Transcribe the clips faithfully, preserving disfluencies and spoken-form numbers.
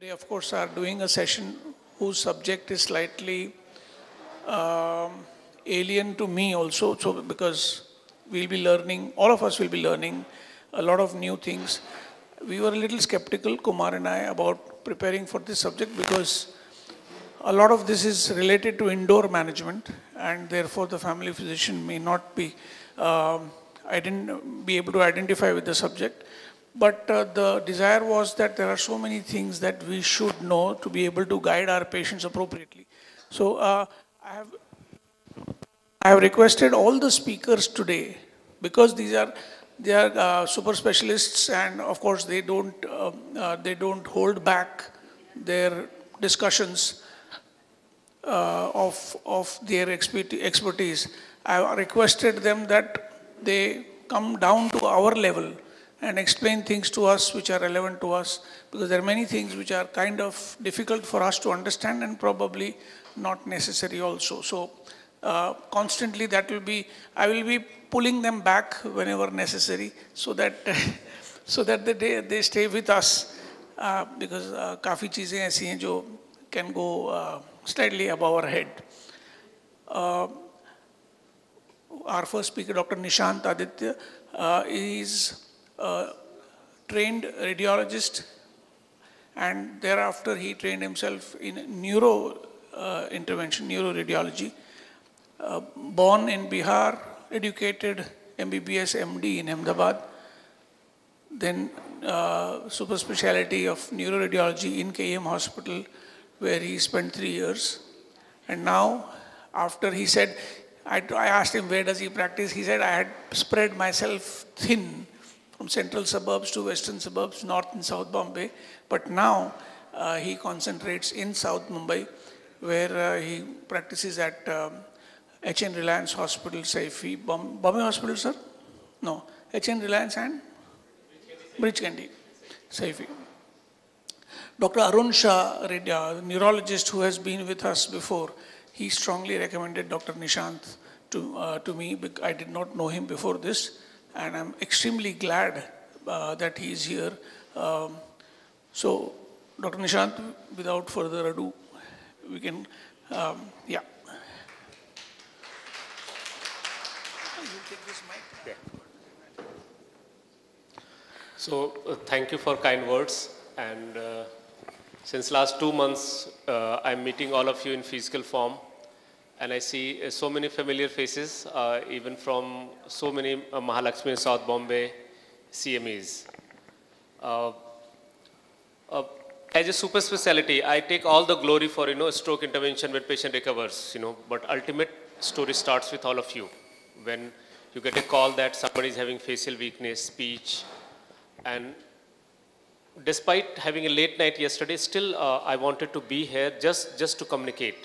Today, of course, are doing a session whose subject is slightly um, alien to me also, so because we'll be learning, all of us will be learning a lot of new things. We were a little skeptical, Kumar and I, about preparing for this subject because a lot of this is related to indoor management and therefore the family physician may not be, um, I didn't be able to identify with the subject. But uh, the desire was that there are so many things that we should know to be able to guide our patients appropriately. So uh, I have I have requested all the speakers today because these are they are uh, super specialists, and of course they don't uh, uh, they don't hold back their discussions uh, of of their expertise. I have requested them that they come down to our level and explain things to us which are relevant to us, because there are many things which are kind of difficult for us to understand and probably not necessary also. So uh, constantly that will be, I will be pulling them back whenever necessary so that so that the day they stay with us, uh, because काफी चीजें ऐसी हैं जो can go uh, slightly above our head. Uh, our first speaker, Doctor Nishant Aditya, uh, is Uh, trained radiologist, and thereafter he trained himself in neuro uh, intervention, neuroradiology. Uh, born in Bihar, educated M B B S M D in Ahmedabad, then uh, super speciality of neuroradiology in K M Hospital, where he spent three years. And now, after he said, I, I asked him where does he practice, he said I had spread myself thin from central suburbs to western suburbs, north and south Bombay. But now uh, he concentrates in south Mumbai, where uh, he practices at um, H N Reliance Hospital, Saifi, Bomb Bombay Hospital, sir? No, H N Reliance and? Bridge Candy, Saifi. Doctor Arun Shah, a neurologist who has been with us before, he strongly recommended Doctor Nishant to, uh, to me. I did not know him before this. And I'm extremely glad uh, that he is here. Um, so, Doctor Nishant, without further ado, we can, um, yeah. So, uh, thank you for kind words. And uh, since last two months, uh, I'm meeting all of you in physical form. And I see uh, so many familiar faces, uh, even from so many uh, Mahalakshmi, South Bombay, C M Es. Uh, uh, as a super specialty, I take all the glory for, you know, stroke intervention when patient recovers, you know, but ultimate story starts with all of you. When you get a call that somebody is having facial weakness, speech, and despite having a late night yesterday, still uh, I wanted to be here just, just to communicate.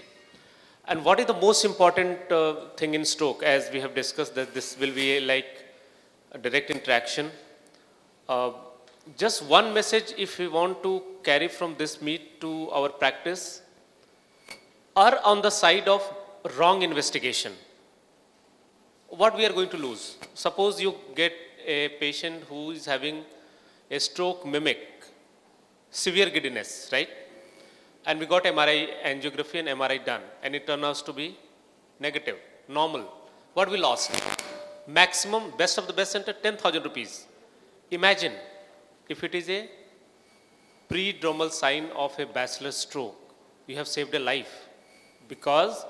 And what is the most important uh, thing in stroke, as we have discussed, that this will be a, like a direct interaction. Uh, just one message if we want to carry from this meet to our practice, are on the side of wrong investigation. What we are going to lose? Suppose you get a patient who is having a stroke mimic, severe giddiness, right? And we got M R I angiography and M R I done, and it turned out to be negative, normal. What we lost? Maximum, best of the best center, ten thousand rupees. Imagine if it is a pre-dromal sign of a bacillus stroke, you have saved a life. Because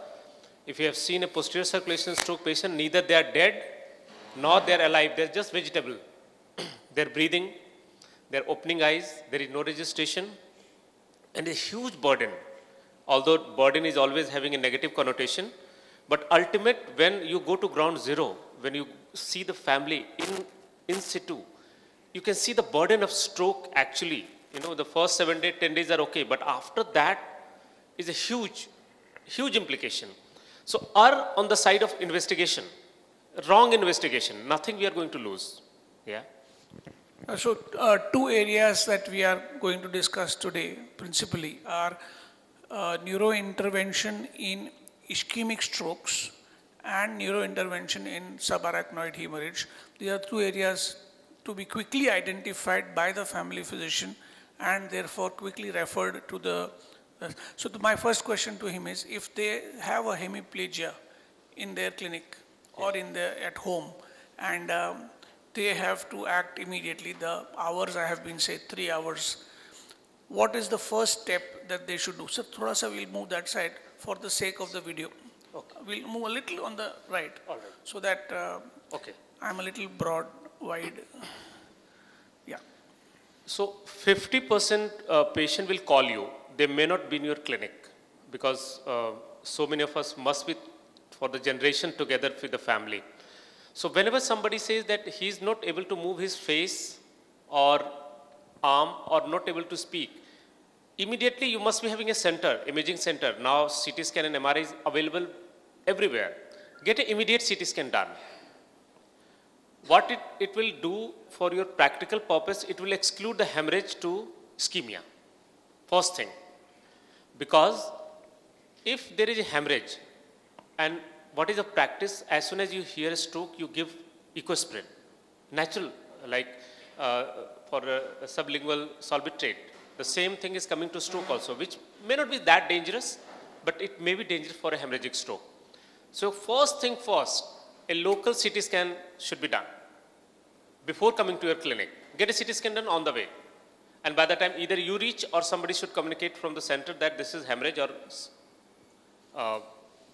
if you have seen a posterior circulation stroke patient, neither they are dead nor they are alive, they are just vegetable. They are breathing, they are opening eyes, there is no registration. And a huge burden, although burden is always having a negative connotation, but ultimate when you go to ground zero, when you see the family in, in situ, you can see the burden of stroke actually. You know, the first seven days, ten days are okay, but after that is a huge, huge implication. So are on the side of investigation, wrong investigation, nothing we are going to lose. Yeah. Uh, so, uh, two areas that we are going to discuss today principally are uh, neurointervention in ischemic strokes and neurointervention in subarachnoid hemorrhage. These are two areas to be quickly identified by the family physician and therefore quickly referred to the... Uh, so the, my first question to him is, if they have a hemiplegia in their clinic or in their, at home, and um, they have to act immediately, the hours I have been say three hours, what is the first step that they should do? So, thoda sa we'll move that side for the sake of the video. Okay. We'll move a little on the right, all right. so that uh, okay. I'm a little broad, wide. Yeah. So, fifty percent uh, patient will call you. They may not be in your clinic because uh, so many of us must be for the generation together with the family. So, whenever somebody says that he's not able to move his face or arm or not able to speak, immediately you must be having a center, imaging center. Now, C T scan and M R I is available everywhere. Get an immediate C T scan done. What it, it will do for your practical purpose, it will exclude the hemorrhage to ischemia. First thing. Because if there is a hemorrhage, and what is the practice? As soon as you hear a stroke, you give ecosprin, natural, like uh, for a, a sublingual solbitrate. The same thing is coming to stroke also, which may not be that dangerous, but it may be dangerous for a hemorrhagic stroke. So first thing first, a local C T scan should be done before coming to your clinic. Get a C T scan done on the way. And by the time either you reach or somebody should communicate from the center that this is hemorrhage or uh,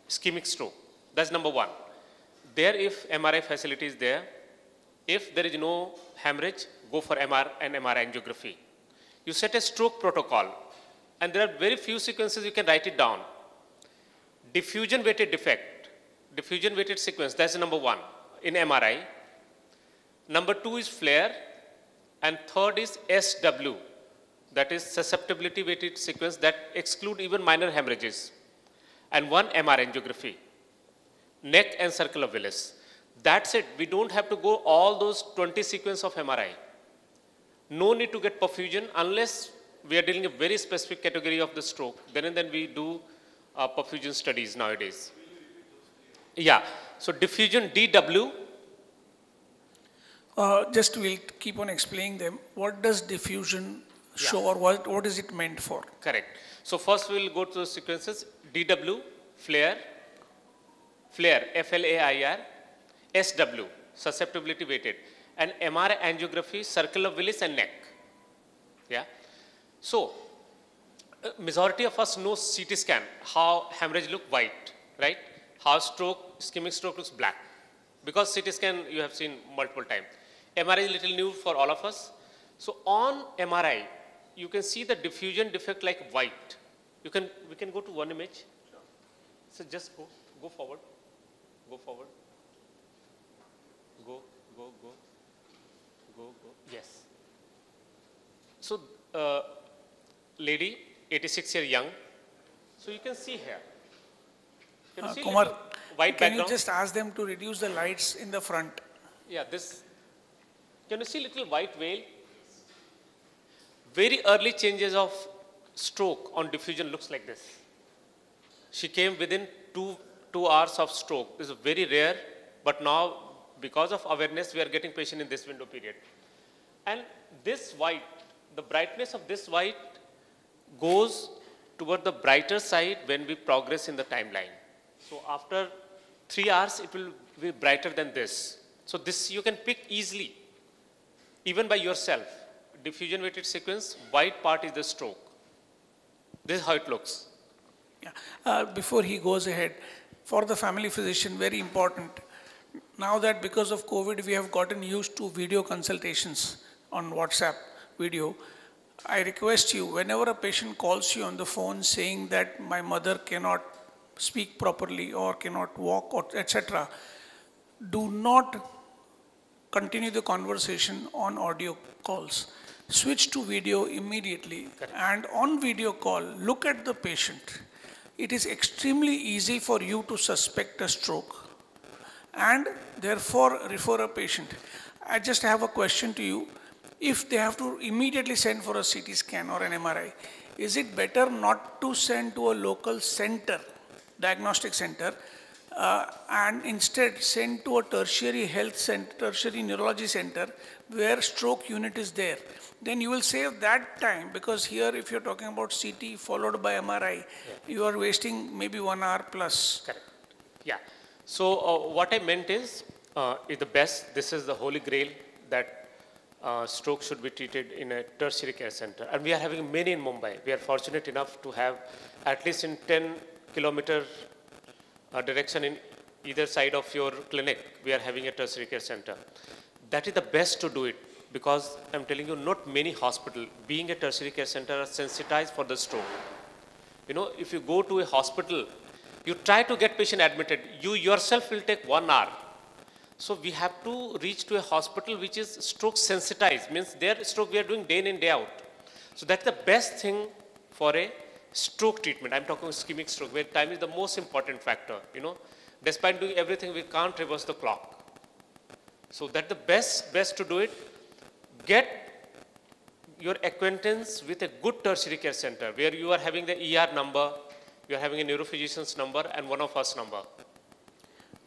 ischemic stroke. That's number one. There, if M R I facility is there, if there is no hemorrhage, go for M R and M R I angiography. You set a stroke protocol, and there are very few sequences you can write it down. Diffusion weighted defect, diffusion weighted sequence, that's number one in M R I. Number two is FLAIR, and third is S W, that is susceptibility weighted sequence that exclude even minor hemorrhages, and one M R I angiography. Neck and circle of Willis. That's it. We don't have to go all those twenty sequence of M R I. No need to get perfusion unless we are dealing a very specific category of the stroke. Then and then we do uh, perfusion studies nowadays. Yeah. So diffusion D W. Uh, just we'll keep on explaining them. What does diffusion yeah. show, or what, what is it meant for? Correct. So first we'll go to the sequences. D W, FLAIR. FLAIR, F L A I R, S W, susceptibility weighted, and M R I angiography, circle of Willis and neck. Yeah. So, uh, majority of us know C T scan, how hemorrhage look white, right? How stroke, ischemic stroke looks black. Because C T scan you have seen multiple times. M R I is little new for all of us. So on M R I, you can see the diffusion defect like white. You can, we can go to one image. Sure. So just go, go forward. Go forward. Go, go, go, go, go. Yes. So, uh, lady, eighty-six year young. So you can see here. Can you uh, see Kumar, white can background? You just ask them to reduce the lights in the front? Yeah. This. Can you see little white veil? Very early changes of stroke on diffusion looks like this. She came within two two hours of stroke. This is very rare, but now, because of awareness, we are getting patient in this window period. And this white, the brightness of this white goes toward the brighter side when we progress in the timeline. So after three hours, it will be brighter than this. So this you can pick easily, even by yourself. Diffusion weighted sequence, white part is the stroke. This is how it looks. Yeah. Uh, before he goes ahead, for the family physician, very important. Now that because of COVID, we have gotten used to video consultations on WhatsApp video, I request you, whenever a patient calls you on the phone saying that my mother cannot speak properly or cannot walk, or et cetera, do not continue the conversation on audio calls. Switch to video immediately. Correct. And on video call, look at the patient. It is extremely easy for you to suspect a stroke and therefore refer a patient. I just have a question to you. If they have to immediately send for a C T scan or an M R I, is it better not to send to a local center, diagnostic center, uh, and instead sent to a tertiary health center, tertiary neurology center where stroke unit is there. Then you will save that time, because here if you're talking about C T followed by M R I, yeah, you are wasting maybe one hour plus. Correct. Yeah. So uh, what I meant is, uh, is the best, this is the holy grail that uh, stroke should be treated in a tertiary care center. And we are having many in Mumbai. We are fortunate enough to have at least in ten kilometer uh, direction in either side of your clinic, we are having a tertiary care center. That is the best to do it, because I'm telling you, not many hospitals, being a tertiary care center, are sensitized for the stroke. You know, if you go to a hospital, you try to get patient admitted, you yourself will take one hour. So we have to reach to a hospital which is stroke sensitized, means their stroke we are doing day in and day out. So that's the best thing for a stroke treatment. I'm talking ischemic stroke, where time is the most important factor, you know. Despite doing everything, we can't reverse the clock. So that's the best, best to do it. Get your acquaintance with a good tertiary care center where you are having the E R number, you are having a neurophysician's number and one of us number.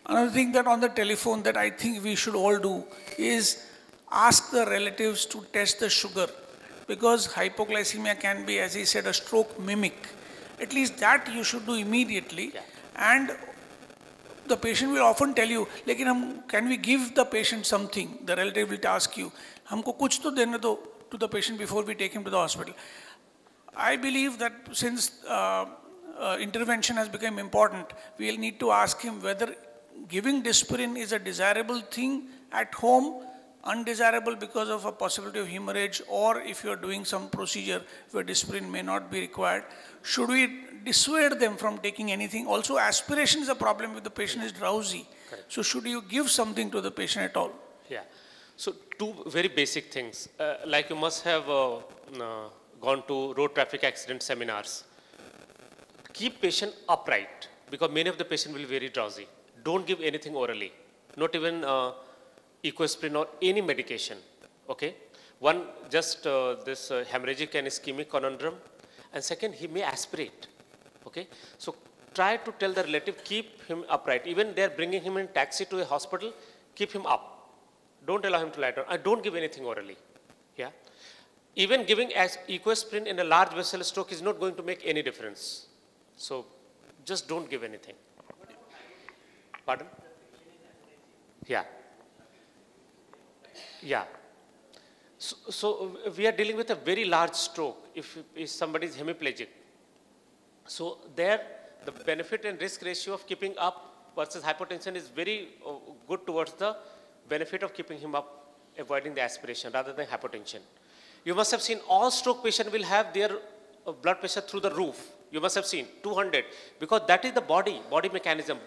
Another thing that on the telephone that I think we should all do is ask the relatives to test the sugar, because hypoglycemia can be, as he said, a stroke mimic. At least that you should do immediately. Yeah. And the patient will often tell you, lekin hum, can we give the patient something? The relative will ask you, humko kuch to dena do to the patient before we take him to the hospital. I believe that since uh, uh, intervention has become important, we will need to ask him whether giving disprin is a desirable thing at home, undesirable because of a possibility of hemorrhage, or if you are doing some procedure where disprin may not be required. Should we dissuade them from taking anything? Also, aspiration is a problem if the patient is drowsy. Correct. So should you give something to the patient at all? Yeah. So two very basic things. Uh, like you must have uh, uh, gone to road traffic accident seminars. Keep patient upright, because many of the patients will be very drowsy. Don't give anything orally, not even uh, ecosprin or any medication. Okay. One, just uh, this uh, hemorrhagic and ischemic conundrum. And second, he may aspirate. Okay, so try to tell the relative, keep him upright. Even they are bringing him in taxi to a hospital, keep him up. Don't allow him to lie down. I don't give anything orally. Yeah, even giving as ecosprin in a large vessel stroke is not going to make any difference. So just don't give anything. Pardon? Yeah. Yeah. So, so we are dealing with a very large stroke if, if somebody is hemiplegic. So there, the benefit and risk ratio of keeping up versus hypotension is very uh, good towards the benefit of keeping him up, avoiding the aspiration rather than hypotension. You must have seen all stroke patients will have their uh, blood pressure through the roof. You must have seen two hundred, because that is the body, body mechanism.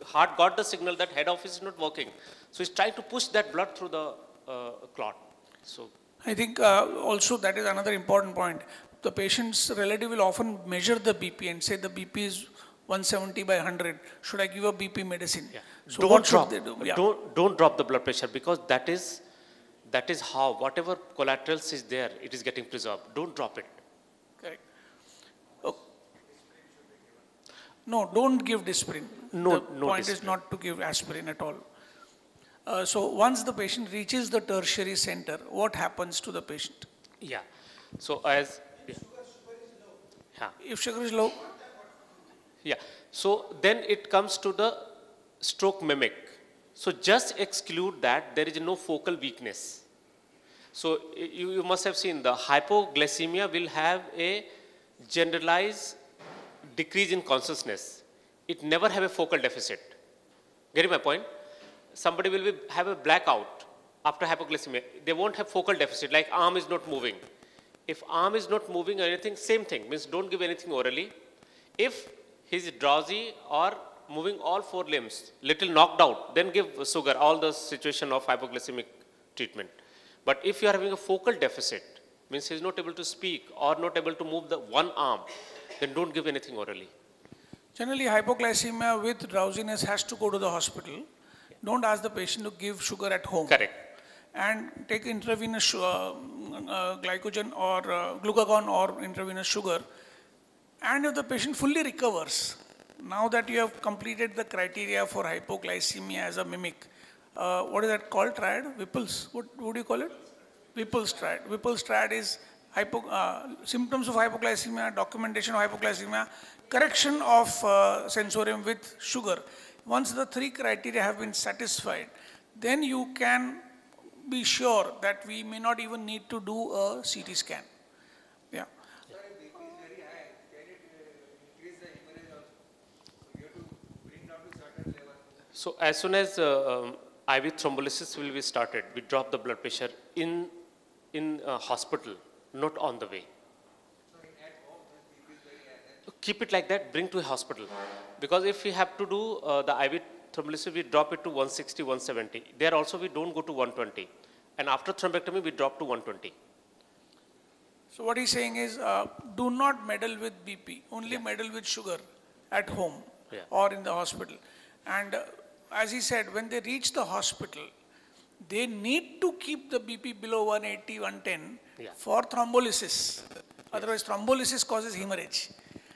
Uh, heart got the signal that head office is not working. So it's trying to push that blood through the uh, clot. So I think uh, also that is another important point. The patient's relative will often measure the B P and say the B P is one seventy by one hundred. Should I give a B P medicine? Yeah. So don't what drop. Should they do? Yeah. Don't, don't drop the blood pressure, because that is, that is how whatever collaterals is there, it is getting preserved. Don't drop it. Correct. Oh. No, don't give disprin. No, the no point disprin. Is not to give aspirin at all. Uh, so once the patient reaches the tertiary center, what happens to the patient? Yeah. So as... If sugar is low. Yeah. So then it comes to the stroke mimic. So just exclude that there is no focal weakness. So you, you must have seen the hypoglycemia will have a generalized decrease in consciousness. It never have a focal deficit. Getting my point? Somebody will be, have a blackout after hypoglycemia. They won't have focal deficit, like arm is not moving. If arm is not moving or anything, same thing, means don't give anything orally. If he's drowsy or moving all four limbs, little knocked out, then give sugar, all the situation of hypoglycemic treatment. But if you are having a focal deficit, means he's not able to speak or not able to move the one arm, then don't give anything orally. Generally, hypoglycemia with drowsiness has to go to the hospital. Yeah. Don't ask the patient to give sugar at home. Correct. And take intravenous uh, uh, glycogen or uh, glucagon or intravenous sugar. And if the patient fully recovers, Now that you have completed the criteria for hypoglycemia as a mimic, uh, what is that called, triad? Whipple's, what, what do you call it? Whipple's triad. Whipple's triad is hypo, uh, symptoms of hypoglycemia, documentation of hypoglycemia, correction of uh, sensorium with sugar. Once the three criteria have been satisfied, then you can be sure that we may not even need to do a C T scan. Yeah. Sir, if B P is very high, can it uh, increase the hemorrhage also? You have to bring down to certain level. So as soon as uh, um, I V thrombolysis will be started, we drop the blood pressure in in uh, hospital, not on the way. So at home, B P is very high. Keep it like that. Bring to a hospital, because if we have to do uh, the I V thrombolysis, we drop it to one sixty, one seventy. There also we don't go to one twenty. And after thrombectomy, we drop to one twenty. So what he's saying is, uh, do not meddle with B P. Only yeah. meddle with sugar at home yeah. or in the hospital. And uh, as he said, when they reach the hospital, they need to keep the B P below one eighty, one ten yeah. for thrombolysis. Yes. Otherwise, thrombolysis causes hemorrhage.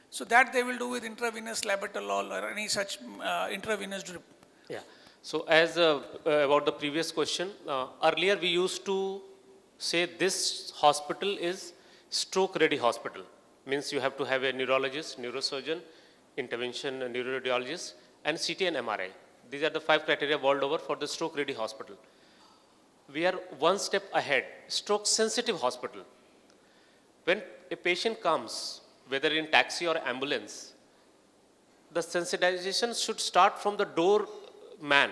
So that they will do with intravenous labetalol or any such uh, intravenous drip. Yeah. So as uh, uh, about the previous question, uh, earlier we used to say this hospital is stroke ready hospital. Means you have to have a neurologist, neurosurgeon, intervention, uh, neuroradiologist, and C T and M R A. These are the five criteria world over for the stroke ready hospital. We are one step ahead, stroke sensitive hospital. When a patient comes, whether in taxi or ambulance, the sensitization should start from the door man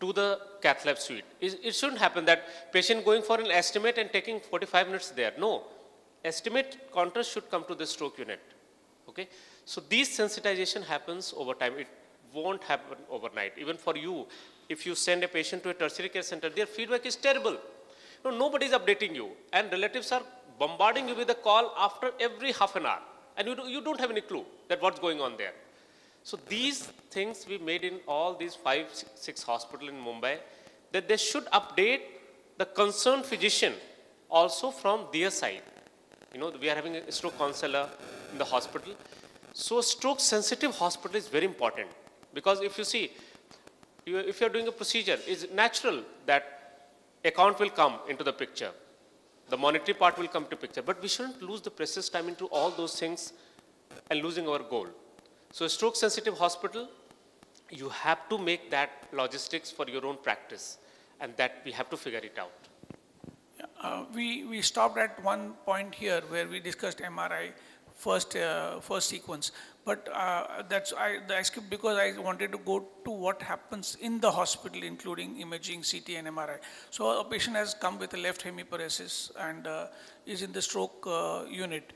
to the cath lab suite. It, it shouldn't happen that patient going for an estimate and taking forty-five minutes there. No, estimate contrast should come to the stroke unit. Okay, so these sensitization happens over time. It won't happen overnight. Even for you, if you send a patient to a tertiary care center, their feedback is terrible. No, nobody is updating you, and relatives are bombarding you with a call after every half an hour, and you, do, you don't have any clue that what's going on there. So these things we made in all these five, six, six hospitals in Mumbai, that they should update the concerned physician also from their side. You know, we are having a stroke counselor in the hospital. So stroke sensitive hospital is very important, because if you see, you, if you're doing a procedure, it's natural that account will come into the picture. The monetary part will come to picture, but we shouldn't lose the precious time into all those things and losing our goal. So a stroke sensitive hospital, you have to make that logistics for your own practice, and that we have to figure it out. Uh, we, we stopped at one point here where we discussed M R I first, uh, first sequence, but uh, that's, I, I skipped because I wanted to go to what happens in the hospital, including imaging, C T and M R I. So a patient has come with a left hemiparesis and uh, is in the stroke uh, unit.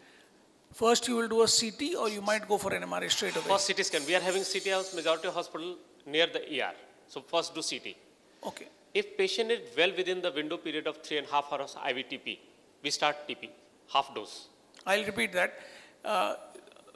First you will do a C T, or you might go for an M R I straight away? First C T scan. We are having C T house, majority of hospital near the E R. So first do C T. Okay. If patient is well within the window period of three and a half hours I V T P, we start T P, half dose. I'll repeat that. Uh,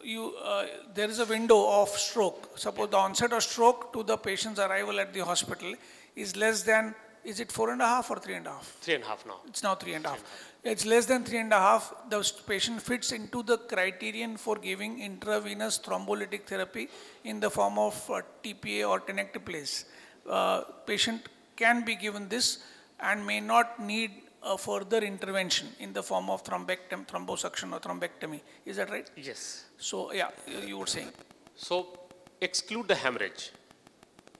You, uh, there is a window of stroke. Suppose yeah. the onset of stroke to the patient's arrival at the hospital is less than, is it four and a half or three and a half? Three and a half now. It's now three and a half. It's less than three and a half. The patient fits into the criterion for giving intravenous thrombolytic therapy in the form of uh, T P A or tenecteplase. Uh, patient can be given this and may not need a further intervention in the form of thrombectomy, thrombosuction or thrombectomy. Is that right? Yes. So, yeah, you were saying. So, exclude the hemorrhage.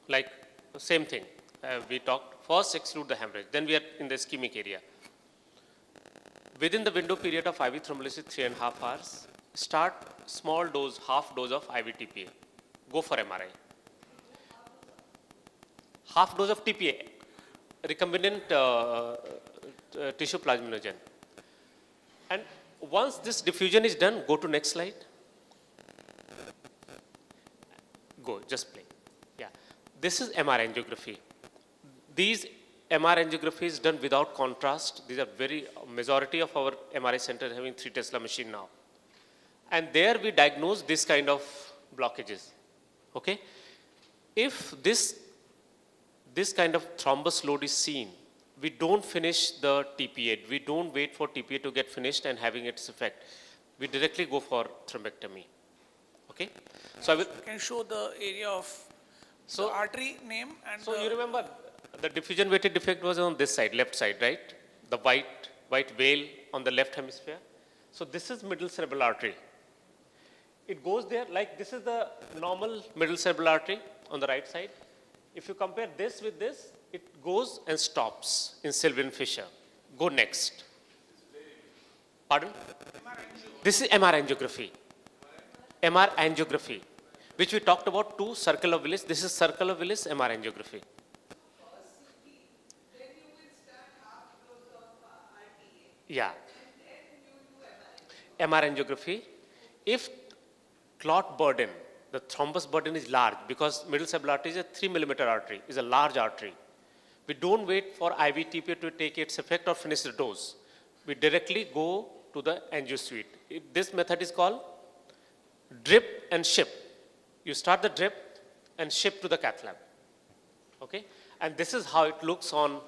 Like, same thing. Uh, we talked, first exclude the hemorrhage. Then we are in the ischemic area. Within the window period of I V thrombolysis, three and a half hours, start small dose, half dose of I V T P A. Go for M R I. Half dose of T P A. Recombinant uh, Uh, tissue plasminogen. And once this diffusion is done, go to next slide. Go, just play. Yeah. This is M R I angiography. These M R I angiography is done without contrast. These are very, majority of our M R I center having three Tesla machine now. And there we diagnose this kind of blockages. Okay. If this, this kind of thrombus load is seen, we don't finish the T P A. We don't wait for T P A to get finished and having its effect. We directly go for thrombectomy. Okay. So I will. Can you show the area of so the artery name and. So you remember the diffusion weighted defect was on this side, left side, right? The white white veil on the left hemisphere. So this is middle cerebral artery. It goes there like this is the normal middle cerebral artery on the right side. If you compare this with this, it goes and stops in Sylvian fissure. Go next. Pardon? This is M R angiography. M R angiography, which we talked about two circle of Willis. This is circle of Willis M R angiography. Yeah. M R angiography. If clot burden, the thrombus burden is large because middle cerebral artery is a three millimeter artery, is a large artery. We don't wait for I V T P A to take its effect or finish the dose. We directly go to the angio suite. It, this method is called drip and ship. You start the drip and ship to the cath lab. Okay, and this is how it looks on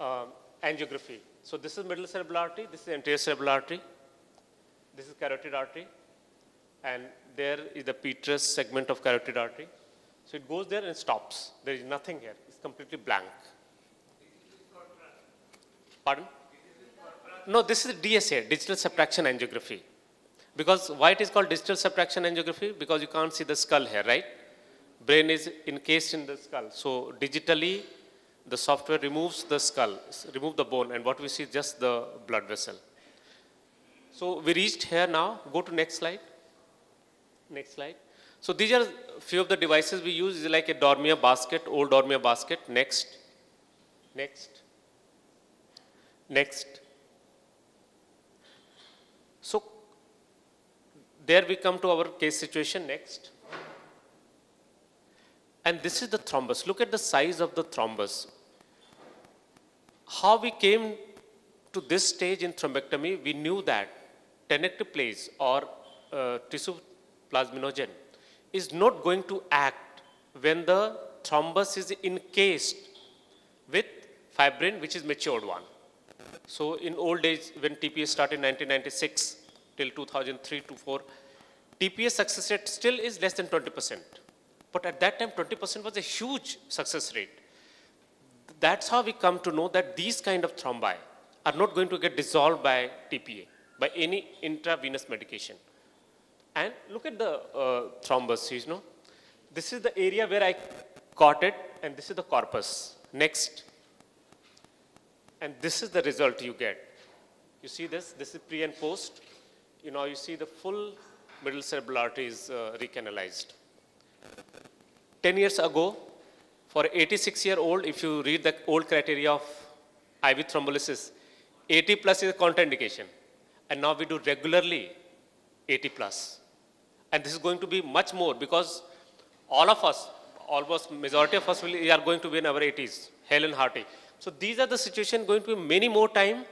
uh, angiography. So this is middle cerebral artery. This is anterior cerebral artery. This is carotid artery. And there is the petrous segment of carotid artery. So it goes there and stops. There is nothing here. It's completely blank. Pardon? No, this is D S A, digital subtraction angiography. Because why it is called digital subtraction angiography? Because you can't see the skull here, right? Brain is encased in the skull. So digitally, the software removes the skull, removes the bone, and what we see is just the blood vessel. So we reached here now. Go to next slide. Next slide. So these are a few of the devices we use. Is like a dormia basket, old dormia basket. Next, next, next. So there we come to our case situation. Next. And this is the thrombus. Look at the size of the thrombus. How we came to this stage in thrombectomy, we knew that tenecteplase or uh, tissue plasminogen is not going to act when the thrombus is encased with fibrin, which is matured one. So in old age, when T P A started in nineteen ninety-six till two thousand three to four, T P A success rate still is less than twenty percent. But at that time, twenty percent was a huge success rate. That's how we come to know that these kind of thrombi are not going to get dissolved by T P A, by any intravenous medication. And look at the uh, thrombus, you know. This is the area where I caught it, and this is the corpus. Next. And this is the result you get. You see this? This is pre and post. You know, you see the full middle cerebral artery is uh, recanalized. ten years ago, for eighty-six year old, if you read the old criteria of I V thrombolysis, eighty plus is a contraindication. And now we do regularly eighty plus. And this is going to be much more because all of us, almost majority of us will, are going to be in our eighties, hale and hearty. So these are the situation going to be many more time.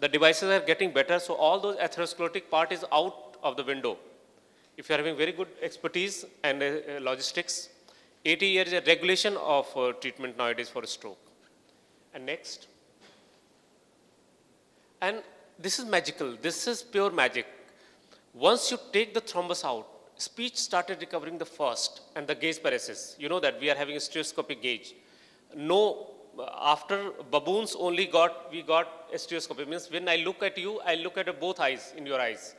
The devices are getting better. So all those atherosclerotic part is out of the window. If you are having very good expertise and uh, logistics, eighty years is a regulation of uh, treatment nowadays for a stroke. And next. And this is magical. This is pure magic. Once you take the thrombus out, speech started recovering the first and the gauge paresis. You know that we are having a stereoscopic gauge. No, after baboons only got, we got a stereoscopic. It means when I look at you, I look at both eyes, in your eyes.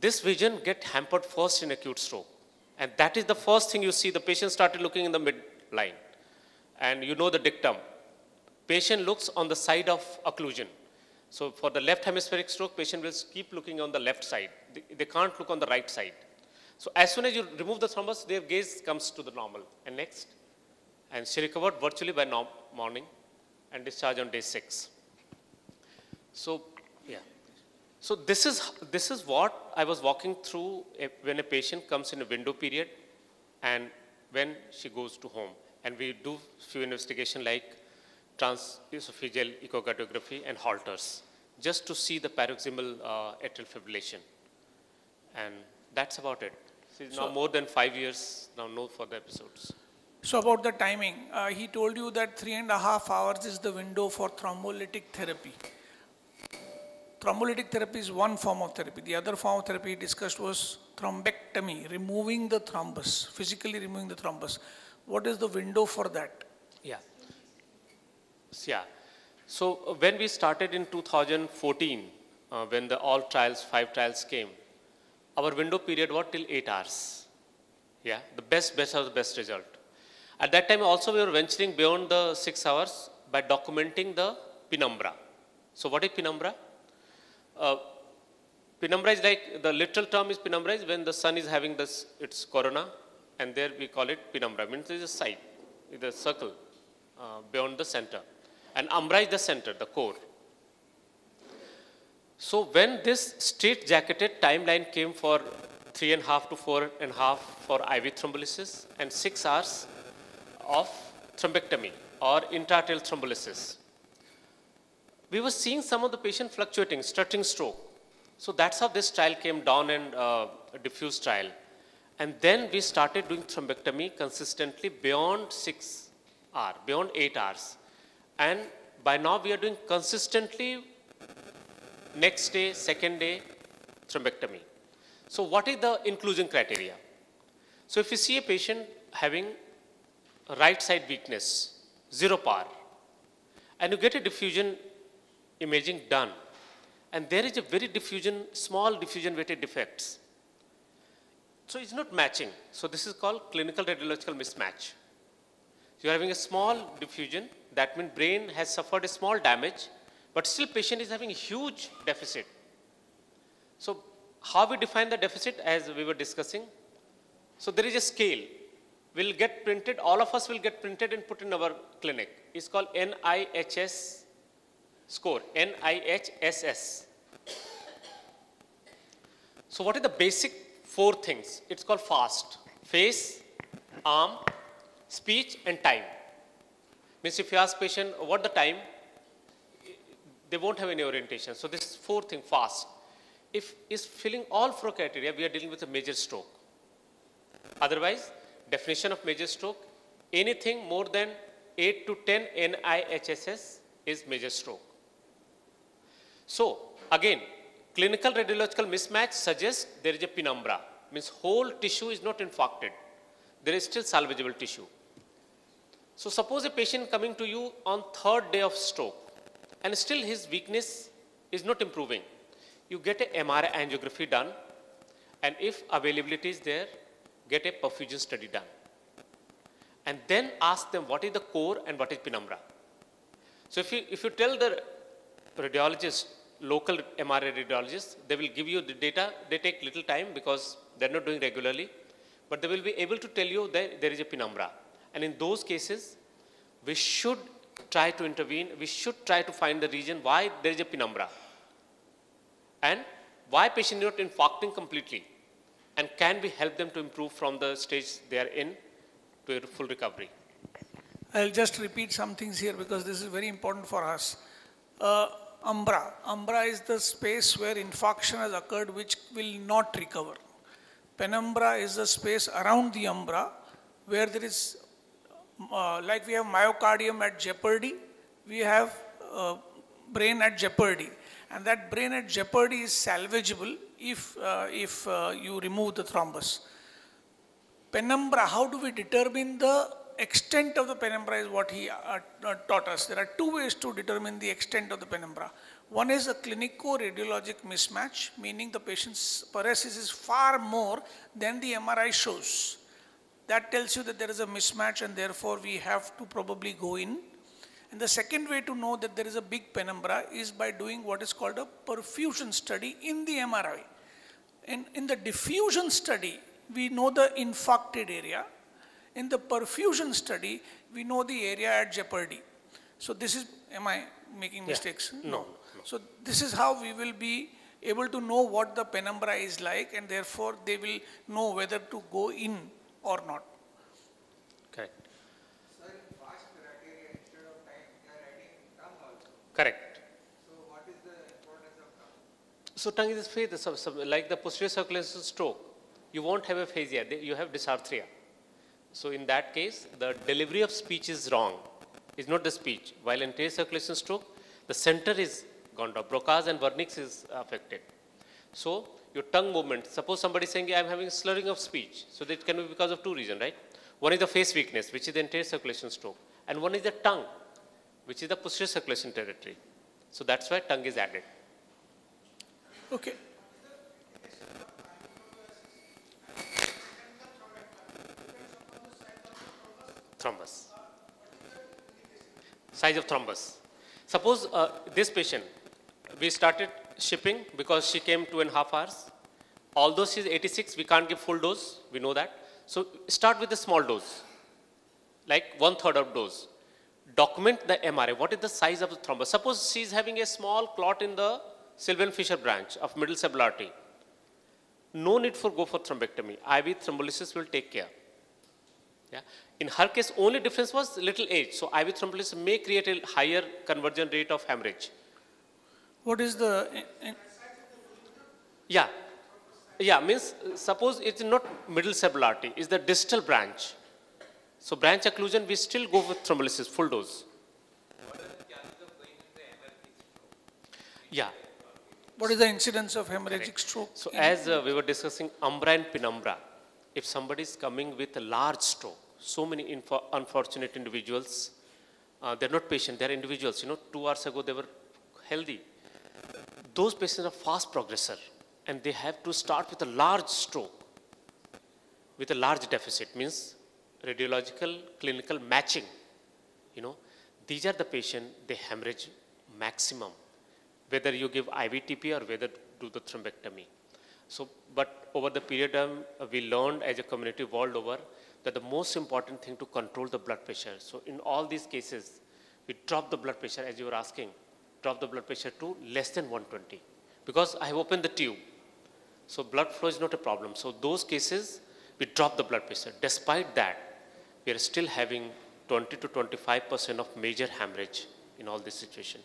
This vision gets hampered first in acute stroke. And that is the first thing you see. The patient started looking in the midline. And you know the dictum. Patient looks on the side of occlusion. So for the left hemispheric stroke, patient will keep looking on the left side. They, they can't look on the right side. So as soon as you remove the thrombus, their gaze comes to the normal. And next. And she recovered virtually by no morning and discharged on day six. So, yeah. So this is, this is what I was walking through when a patient comes in a window period and when she goes to home. And we do few investigation like transesophageal echocardiography and halters, just to see the paroxysmal uh, atrial fibrillation. And that's about it. So now more than five years, now no further episodes. So about the timing, uh, he told you that three and a half hours is the window for thrombolytic therapy. Thrombolytic therapy is one form of therapy. The other form of therapy discussed was thrombectomy, removing the thrombus, physically removing the thrombus. What is the window for that? Yeah. Yeah. So uh, when we started in two thousand fourteen, uh, when the all trials, five trials came, our window period was till eight hours. Yeah, the best, best of the best result. At that time also we were venturing beyond the six hours by documenting the penumbra. So what is penumbra? Uh, penumbra is like, the literal term is penumbra is when the sun is having this, its corona, and there we call it penumbra, means there is a side, the circle uh, beyond the center. And umbra is the center, the core. So when this straight-jacketed timeline came for three and a half to four and a half for I V thrombolysis and six hours of thrombectomy or intraarterial thrombolysis, we were seeing some of the patients fluctuating, stuttering stroke. So that's how this trial came down, and uh, a diffuse trial. And then we started doing thrombectomy consistently beyond six hours, beyond eight hours. And by now we are doing consistently next day, second day, thrombectomy. So what is the inclusion criteria? So if you see a patient having right side weakness, zero power, and you get a diffusion imaging done, and there is a very diffusion, small diffusion weighted defects. So it's not matching. So this is called clinical radiological mismatch. You are having a small diffusion, that means brain has suffered a small damage, but still patient is having a huge deficit. So how we define the deficit, as we were discussing? So there is a scale. We'll get printed, all of us will get printed and put in our clinic. It's called N I H S score, N I H S S. So what are the basic four things? It's called FAST: face, arm, speech, and time. Means if you ask patient what the time, they won't have any orientation. So this is four thing, FAST. If is filling all four criteria, we are dealing with a major stroke. Otherwise, definition of major stroke, anything more than eight to ten N I H S S is major stroke. So again, clinical radiological mismatch suggests there is a penumbra, means whole tissue is not infarcted. There is still salvageable tissue. So suppose a patient coming to you on third day of stroke, and still his weakness is not improving. You get a M R A angiography done, and if availability is there, get a perfusion study done. And then ask them what is the core and what is penumbra. So if you, if you tell the radiologist, local M R A radiologist, they will give you the data. They take little time because they're not doing regularly, but they will be able to tell you that there is a penumbra. And in those cases, we should try to intervene. We should try to find the reason why there is a penumbra and why patient is not infarcting completely, and can we help them to improve from the stage they are in to a full recovery. I'll just repeat some things here because this is very important for us. Uh, umbra. Umbra is the space where infarction has occurred which will not recover. Penumbra is the space around the umbra where there is, uh, like we have myocardium at jeopardy, we have uh, brain at jeopardy. And that brain at jeopardy is salvageable if, uh, if uh, you remove the thrombus. Penumbra, how do we determine the extent of the penumbra is what he uh, uh, taught us. There are two ways to determine the extent of the penumbra. One is a clinico-radiologic mismatch, meaning the patient's paresis is far more than the M R I shows. That tells you that there is a mismatch, and therefore we have to probably go in. And the second way to know that there is a big penumbra is by doing what is called a perfusion study in the M R I. And in the diffusion study, we know the infarcted area. In the perfusion study, we know the area at jeopardy. So this is, am I making mistakes? Yeah. No. No. So this is how we will be able to know what the penumbra is like, and therefore they will know whether to go in or not. Correct. Sir, in FAST criteria, instead of time, they are adding tongue also. Correct. So what is the importance of tongue? So tongue is phasia, like the posterior circulation stroke. You won't have aphasia, you have dysarthria. So in that case, the delivery of speech is wrong. It's not the speech. While in anterior circulation stroke, the center is gone down. Broca's and Wernicke's is affected. So your tongue movement, suppose somebody saying, I'm having slurring of speech. So that can be because of two reasons, right? One is the face weakness, which is the anterior circulation stroke. And one is the tongue, which is the posterior circulation territory. So that's why tongue is added. Okay. Thrombus. Size of thrombus. Suppose uh, this patient, we started shipping because she came two and a half hours. Although she's eighty-six, we can't give full dose. We know that. So start with a small dose, like one third of dose. Document the M R A. What is the size of the thrombus? Suppose she's having a small clot in the Sylvian Fisher branch of middle cerebral artery. No need for go for thrombectomy. I V thrombolysis will take care. Yeah. In her case, only difference was little age. So I V thrombolysis may create a higher conversion rate of hemorrhage. What is the? Uh, uh, yeah, yeah. Means uh, suppose it's not middle cerebral artery. It's the distal branch. So branch occlusion, we still go with thrombolysis, full dose. What are the chances of going to the hemorrhagic stroke? Yeah. What is the incidence of hemorrhagic Correct. stroke? So as uh, we were discussing umbra and penumbra, if somebody is coming with a large stroke, so many info unfortunate individuals, uh, they're not patients, they're individuals. You know, two hours ago, they were healthy. Those patients are fast progressor, and they have to start with a large stroke, with a large deficit, means radiological, clinical matching. You know, these are the patients, they hemorrhage maximum, whether you give I V T P or whether do the thrombectomy. So, but over the period, um, we learned as a community world over that the most important thing to control the blood pressure. So in all these cases, we drop the blood pressure, as you were asking, drop the blood pressure to less than one twenty, because I have opened the tube. So blood flow is not a problem. So those cases, we drop the blood pressure. Despite that, we are still having twenty to twenty-five percent of major hemorrhage in all this situation.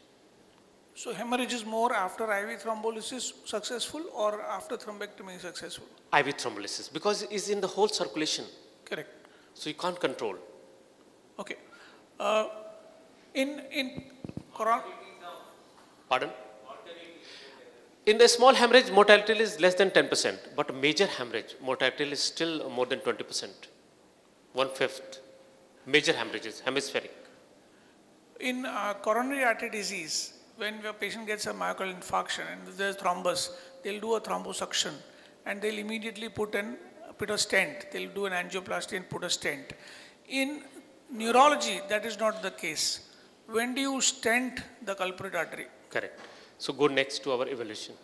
So hemorrhage is more after I V thrombolysis successful or after thrombectomy successful? I V thrombolysis, because it is in the whole circulation. Correct. So you can't control. Okay. Uh, in in coron. Pardon? In the small hemorrhage, mortality is less than ten percent, but major hemorrhage, mortality is still more than twenty percent, one fifth. Major hemorrhages, hemispheric. In uh, coronary artery disease, when a patient gets a myocardial infarction and there's thrombus, they'll do a thrombosuction and they'll immediately put, an, put a stent. They'll do an angioplasty and put a stent. In neurology, that is not the case. When do you stent the culprit artery? Correct. So go next to our evolution.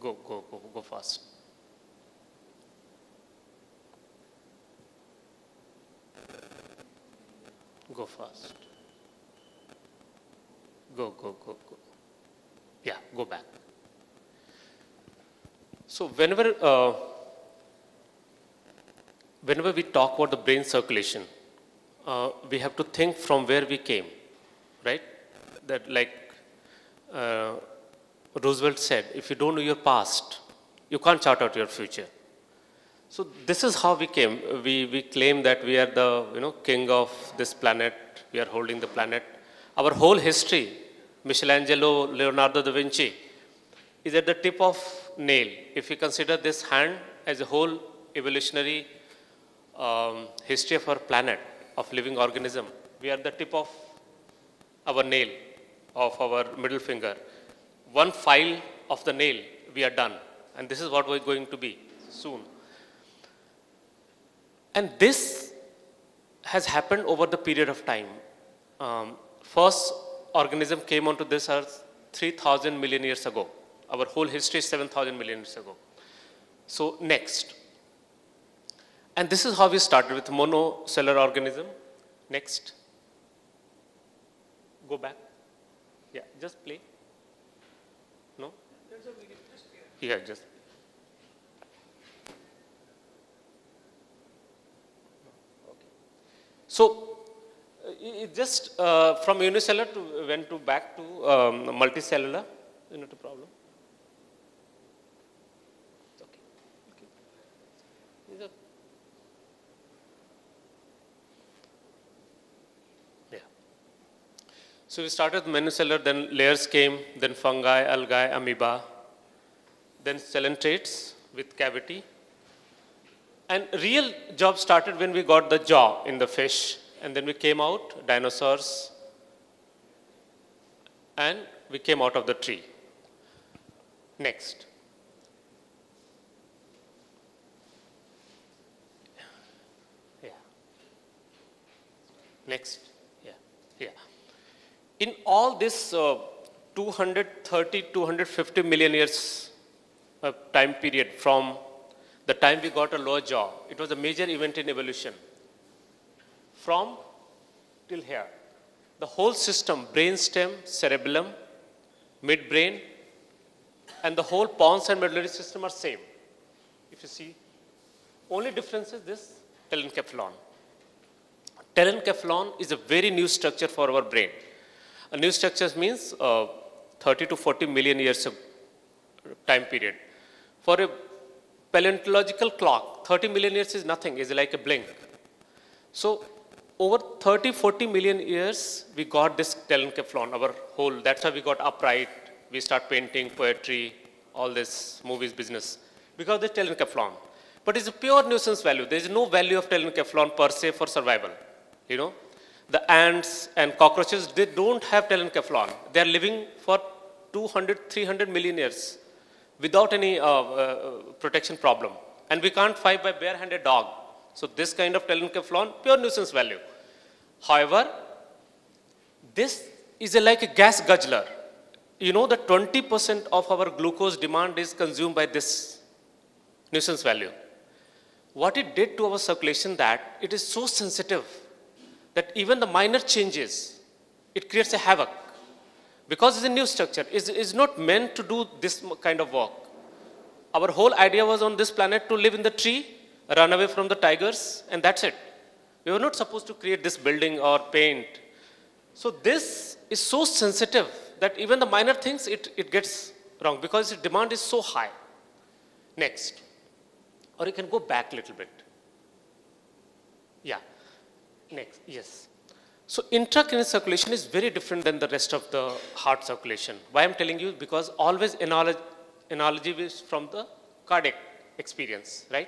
Go, go, go, go fast. Go fast. Go, go, go, go. Yeah, go back. So whenever, uh, whenever we talk about the brain circulation, uh, we have to think from where we came, right? That like uh, Roosevelt said, if you don't know your past, you can't chart out your future. So this is how we came. We, we claim that we are the you know, king of this planet. We are holding the planet. Our whole history, Michelangelo, Leonardo da Vinci, is at the tip of nail. If you consider this hand as a whole evolutionary um, history of our planet, of living organism, we are at the tip of our nail, of our middle finger. One file of the nail, we are done. And this is what we're going to be soon. And this has happened over the period of time. Um, First organism came onto this earth three thousand million years ago. Our whole history is seven thousand million years ago. So next. And this is how we started with monocellular organism. Next. Go back. Yeah, just play. No? There's a video. Just play. Yeah, just. Okay. So. It just uh, from unicellular to went to back to um, multicellular, you know, not a problem. Okay. Okay. Yeah. So we started with manucellular, then layers came, then fungi, algae, amoeba, then cellentates with cavity. And real job started when we got the jaw in the fish. And then we came out, dinosaurs, and we came out of the tree. Next. Yeah. Next. Yeah. Yeah. In all this uh, two hundred thirty, two hundred fifty million years uh, time period from the time we got a lower jaw, it was a major event in evolution. From till here, the whole system, brainstem, cerebellum, midbrain, and the whole pons and medullary system are same. If you see, only difference is this telencephalon. Telencephalon is a very new structure for our brain. A new structure means uh, thirty to forty million years of time period. For a paleontological clock, thirty million years is nothing, is like a blink. So over thirty, forty million years, we got this telencephalon, our whole, that's how we got upright, we start painting, poetry, all this movies, business, because the telencephalon. But it's a pure nuisance value. There is no value of telencephalon per se for survival, you know. The ants and cockroaches, they don't have telencephalon. They are living for two hundred, three hundred million years without any uh, uh, protection problem. And we can't fight by bare-handed dog. So this kind of telencephalon, pure nuisance value. However, this is a, like a gas guzzler. You know that twenty percent of our glucose demand is consumed by this nuisance value. What it did to our circulation that it is so sensitive that even the minor changes, it creates a havoc. Because it's a new structure, it's, it's not meant to do this kind of work. Our whole idea was on this planet to live in the tree, run away from the tigers, and that's it. We were not supposed to create this building or paint. So this is so sensitive that even the minor things, it, it gets wrong because the demand is so high. Next. Or you can go back a little bit. Yeah. Next. Yes. So intracranial circulation is very different than the rest of the heart circulation. Why I'm telling you? Because always analogy, analogy is from the cardiac experience, right?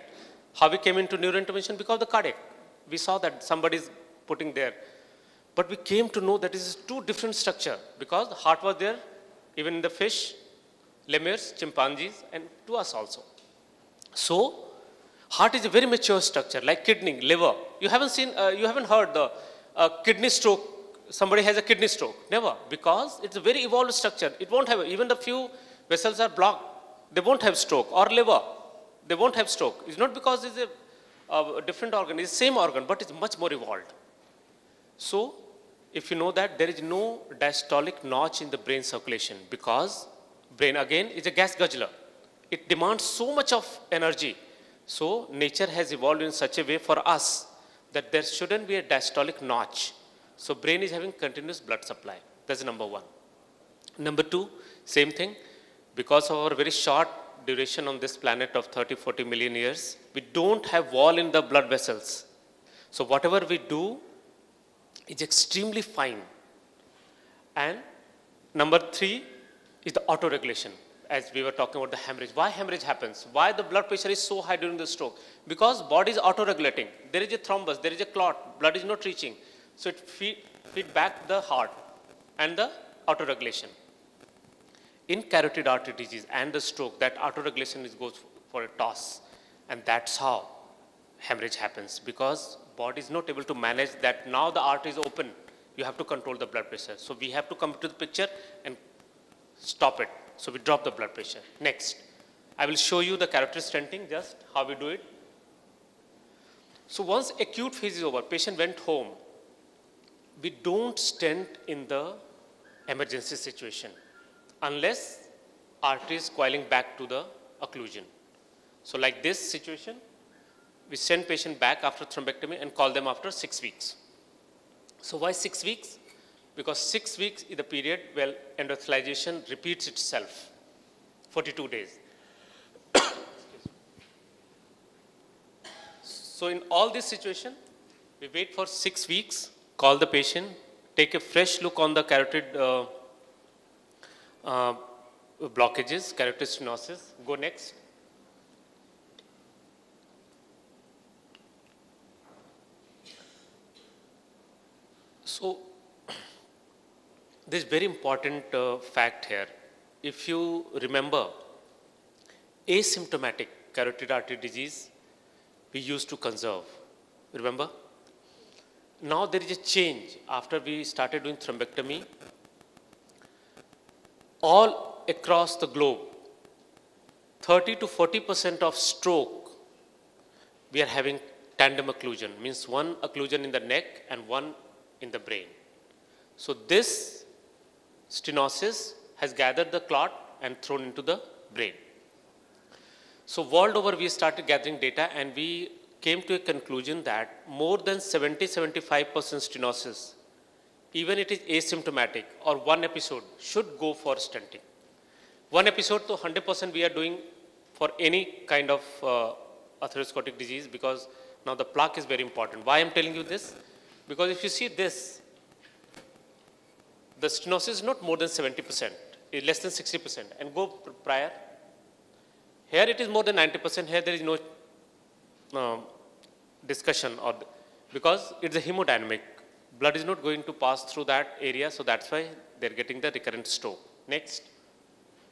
How we came into neurointervention? Because of the cardiac. We saw that somebody is putting there. But we came to know that this is two different structure because the heart was there, even in the fish, lemurs, chimpanzees, and to us also. So, heart is a very mature structure, like kidney, liver. You haven't seen, uh, you haven't heard the uh, kidney stroke. Somebody has a kidney stroke. Never, because it's a very evolved structure. It won't have, even the few vessels are blocked. They won't have stroke or liver. They won't have stroke. It's not because it's a uh, different organ, it's the same organ, but it's much more evolved. So, if you know that, there is no diastolic notch in the brain circulation because brain again is a gas guzzler. It demands so much of energy. So, nature has evolved in such a way for us that there shouldn't be a diastolic notch. So, brain is having continuous blood supply. That's number one. Number two, same thing. Because of our very short duration on this planet of thirty, forty million years, we don't have wall in the blood vessels. So whatever we do is extremely fine. And number three is the autoregulation, as we were talking about the hemorrhage. Why hemorrhage happens? Why the blood pressure is so high during the stroke? Because body is autoregulating. There is a thrombus, there is a clot, blood is not reaching. So it feed, feed back the heart and the autoregulation. In carotid artery disease and the stroke, that autoregulation is goes for a toss. And that's how hemorrhage happens because body is not able to manage that. Now the artery is open. You have to control the blood pressure. So we have to come to the picture and stop it. So we drop the blood pressure. Next, I will show you the carotid stenting, just how we do it. So once acute phase is over, patient went home. We don't stent in the emergency situation, unless artery is coiling back to the occlusion. So like this situation, we send patient back after thrombectomy and call them after six weeks. So why six weeks? Because six weeks is the period where endothelialization repeats itself, forty-two days. So in all this situation, we wait for six weeks, call the patient, take a fresh look on the carotid uh, uh, blockages, carotid stenosis. Go next. So, this very important uh, fact here. If you remember, asymptomatic carotid artery disease we used to conserve, remember? Now there is a change after we started doing thrombectomy. All across the globe, thirty to forty percent of stroke, we are having tandem occlusion, means one occlusion in the neck and one in the brain. So this stenosis has gathered the clot and thrown into the brain. So world over we started gathering data and we came to a conclusion that more than seventy to seventy-five percent stenosis, even it is asymptomatic or one episode, should go for stenting. One episode to one hundred percent we are doing for any kind of uh, atherosclerotic disease, because now the plaque is very important. Why I am telling you this? Because if you see this, the stenosis is not more than seventy percent, is less than sixty percent, and go prior. Here it is more than ninety percent, here there is no uh, discussion, or because it's a hemodynamic. Blood is not going to pass through that area, so that's why they're getting the recurrent stroke. Next.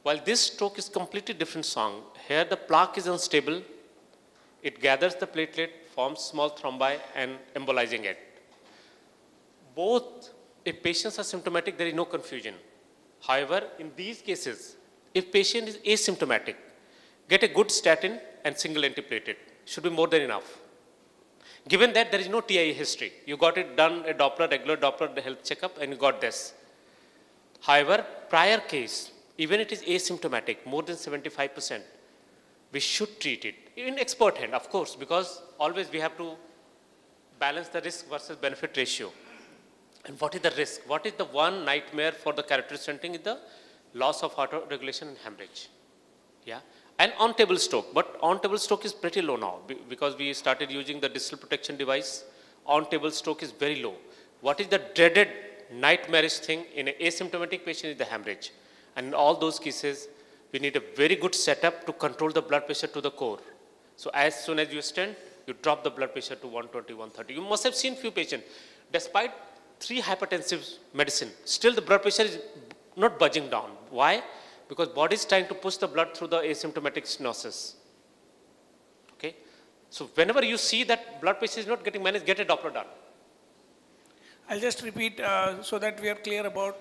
While this stroke is completely different song, here the plaque is unstable, it gathers the platelet, forms small thrombi and embolizing it. Both, if patients are symptomatic, there is no confusion. However, in these cases, if patient is asymptomatic, get a good statin and single antiplatelet, should be more than enough. Given that there is no T I A history, you got it done, a Doppler, regular Doppler health checkup, and you got this. However, prior case, even it is asymptomatic, more than seventy-five percent, we should treat it in expert hand, of course, because always we have to balance the risk versus benefit ratio. And what is the risk? What is the one nightmare for the carotid stenting is the loss of autoregulation and hemorrhage. Yeah. And on-table stroke, but on-table stroke is pretty low now because we started using the distal protection device. On-table stroke is very low. What is the dreaded nightmarish thing in an asymptomatic patient is the hemorrhage. And in all those cases, we need a very good setup to control the blood pressure to the core. So as soon as you stent, you drop the blood pressure to one twenty, one thirty. You must have seen few patients, despite three hypertensive medicine, still the blood pressure is not budging down. Why? Because body is trying to push the blood through the asymptomatic stenosis. Okay? So whenever you see that blood pressure is not getting managed, get a Doppler done. I'll just repeat uh, so that we are clear about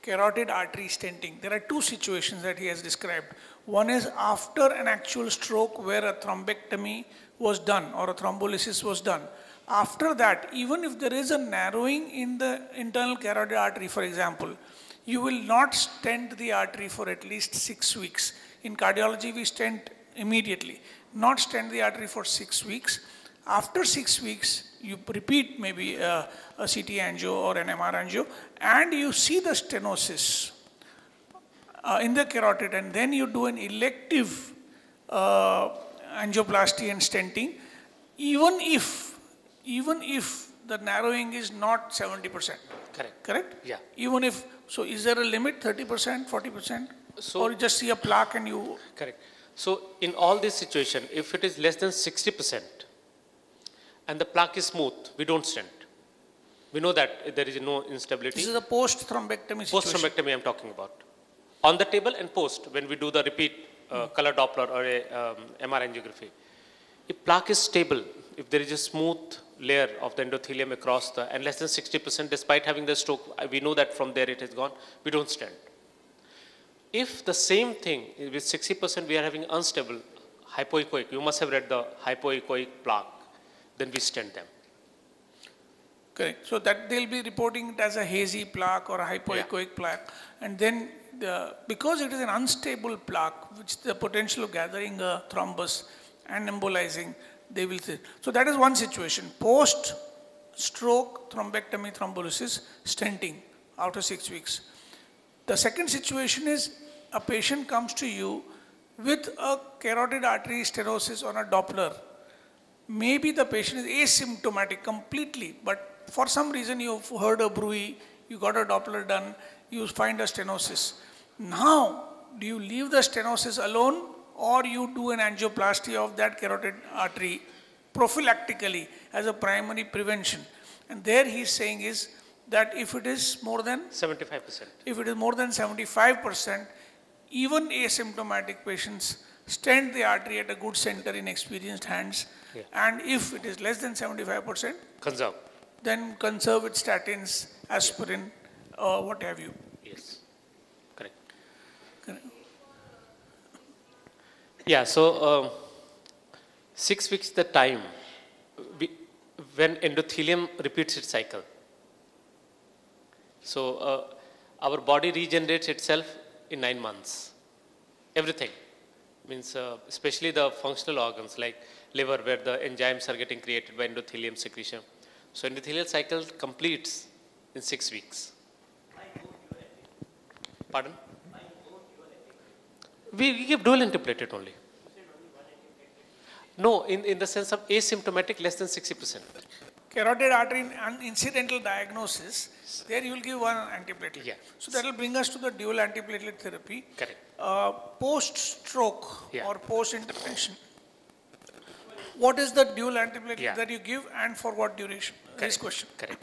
carotid artery stenting. There are two situations that he has described. One is after an actual stroke where a thrombectomy was done or a thrombolysis was done. After that, even if there is a narrowing in the internal carotid artery, for example, you will not stent the artery for at least six weeks. In cardiology, we stent immediately. Not stent the artery for six weeks. After six weeks, you repeat maybe a, a C T angio or an M R angio, and you see the stenosis uh, in the carotid, and then you do an elective uh, angioplasty and stenting, even if, even if the narrowing is not seventy percent. Correct. Correct? Yeah. Even if, so is there a limit, thirty percent, forty percent? So, or you just see a plaque and you... Correct. So in all this situation, if it is less than sixty percent and the plaque is smooth, we don't stent. We know that there is no instability. This is a post-thrombectomy situation. Post-thrombectomy I'm talking about. On the table and post, when we do the repeat uh, mm-hmm. color Doppler or a um, M R angiography. If plaque is stable, if there is a smooth layer of the endothelium across the, and less than sixty percent despite having the stroke, we know that from there it has gone, we don't stent. If the same thing with sixty percent we are having unstable, hypoechoic, you must have read the hypoechoic plaque, then we stent them. Correct. So that they'll be reporting it as a hazy plaque or a hypoechoic yeah. plaque, and then the, because it is an unstable plaque, which the potential of gathering a thrombus and embolizing, they will say. So that is one situation. Post stroke, thrombectomy, thrombolysis, stenting after six weeks. The second situation is a patient comes to you with a carotid artery stenosis on a Doppler. Maybe the patient is asymptomatic completely, but for some reason you've heard a bruit, you got a Doppler done, you find a stenosis. Now, do you leave the stenosis alone or you do an angioplasty of that carotid artery prophylactically as a primary prevention? And there he's saying is that if it is more than seventy-five percent, if it is more than seventy-five percent, even asymptomatic patients stent the artery at a good center in experienced hands, yeah. And if it is less than seventy-five percent, conserve. Then conserve with statins, aspirin, yeah. uh, what have you. Yes, correct. Correct. Yeah, so um, six weeks the time we, when endothelium repeats its cycle. So uh, our body regenerates itself in nine months, everything. Means uh, especially the functional organs like liver, where the enzymes are getting created by endothelium secretion. So endothelial cycle completes in six weeks. Pardon? We, we give dual interpolated only. No, in, in the sense of asymptomatic less than sixty percent. Carotid artery in an incidental diagnosis, there you will give one antiplatelet. Yeah. So that will bring us to the dual antiplatelet therapy. Correct. Uh, Post-stroke, yeah, or post-intervention, what is the dual antiplatelet, yeah, that you give and for what duration? Correct. This question. Correct.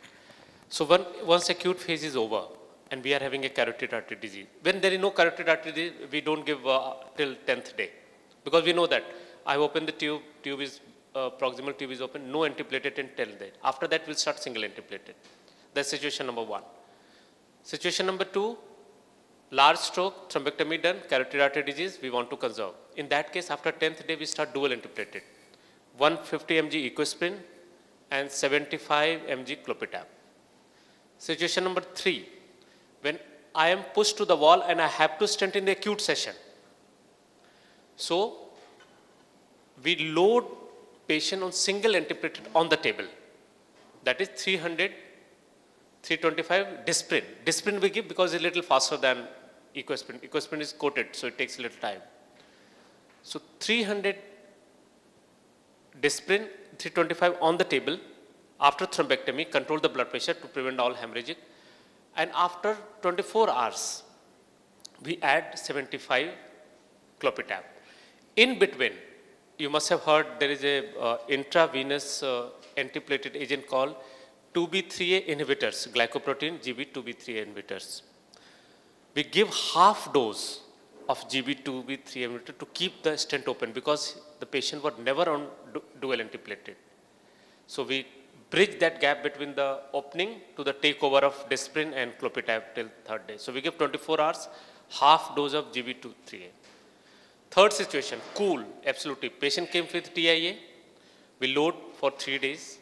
So when, once acute phase is over and we are having a carotid artery disease, when there is no carotid artery disease, we don't give uh, till tenth day. Because we know that I open the tube, tube is Uh, proximal tube is open, no antiplatelet until then. After that, we'll start single antiplatelet. That's situation number one. Situation number two, large stroke, thrombectomy done, carotid artery disease, we want to conserve. In that case, after tenth day, we start dual antiplatelet. one hundred fifty milligrams ecosprin and seventy-five milligrams Clopitab. Situation number three, when I am pushed to the wall and I have to stent in the acute session. So, we load patient on single antiplatelet on the table. That is three hundred, three twenty-five disprin. Disprin we give because it's a little faster than ecosprin. Ecosprin is coated, so it takes a little time. So three hundred disprin, three twenty-five on the table. After thrombectomy, control the blood pressure to prevent all hemorrhagic. And after twenty-four hours, we add seventy-five Clopitab. In between, you must have heard there is an uh, intravenous uh, antiplatelet agent called two B three A inhibitors, glycoprotein G B two B three A inhibitors. We give half dose of G B two B three A inhibitor to keep the stent open because the patient was never on du dual antiplatelet. So we bridge that gap between the opening to the takeover of disprin and Clopitab till third day. So we give twenty-four hours, half dose of G B two B three A. Third situation, cool, absolutely. Patient came with T I A, we load for three days.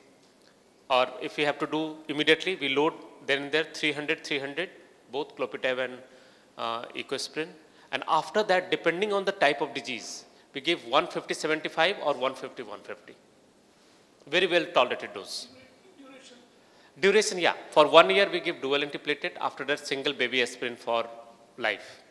Or if we have to do immediately, we load then and there three hundred, three hundred, both Clopitab and uh, ecosprin. And after that, depending on the type of disease, we give one fifty, seventy-five or one fifty, one fifty. Very well tolerated dose. Duration? Duration, yeah. For one year, we give dual antiplatelet. After that, single baby aspirin for life.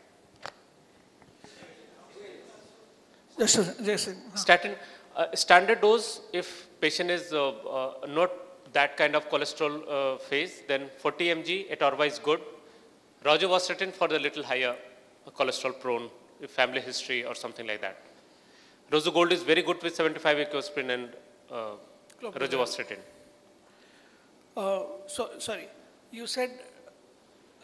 Yes, yes. Statin, uh, standard dose, if patient is uh, uh, not that kind of cholesterol uh, phase, then forty milligrams atorva is good. Rosuvastatin for the little higher uh, cholesterol prone, family history or something like that. Rosugold is very good with seventy-five ecosprin and uh, rosuvastatin. Uh, so, sorry, you said,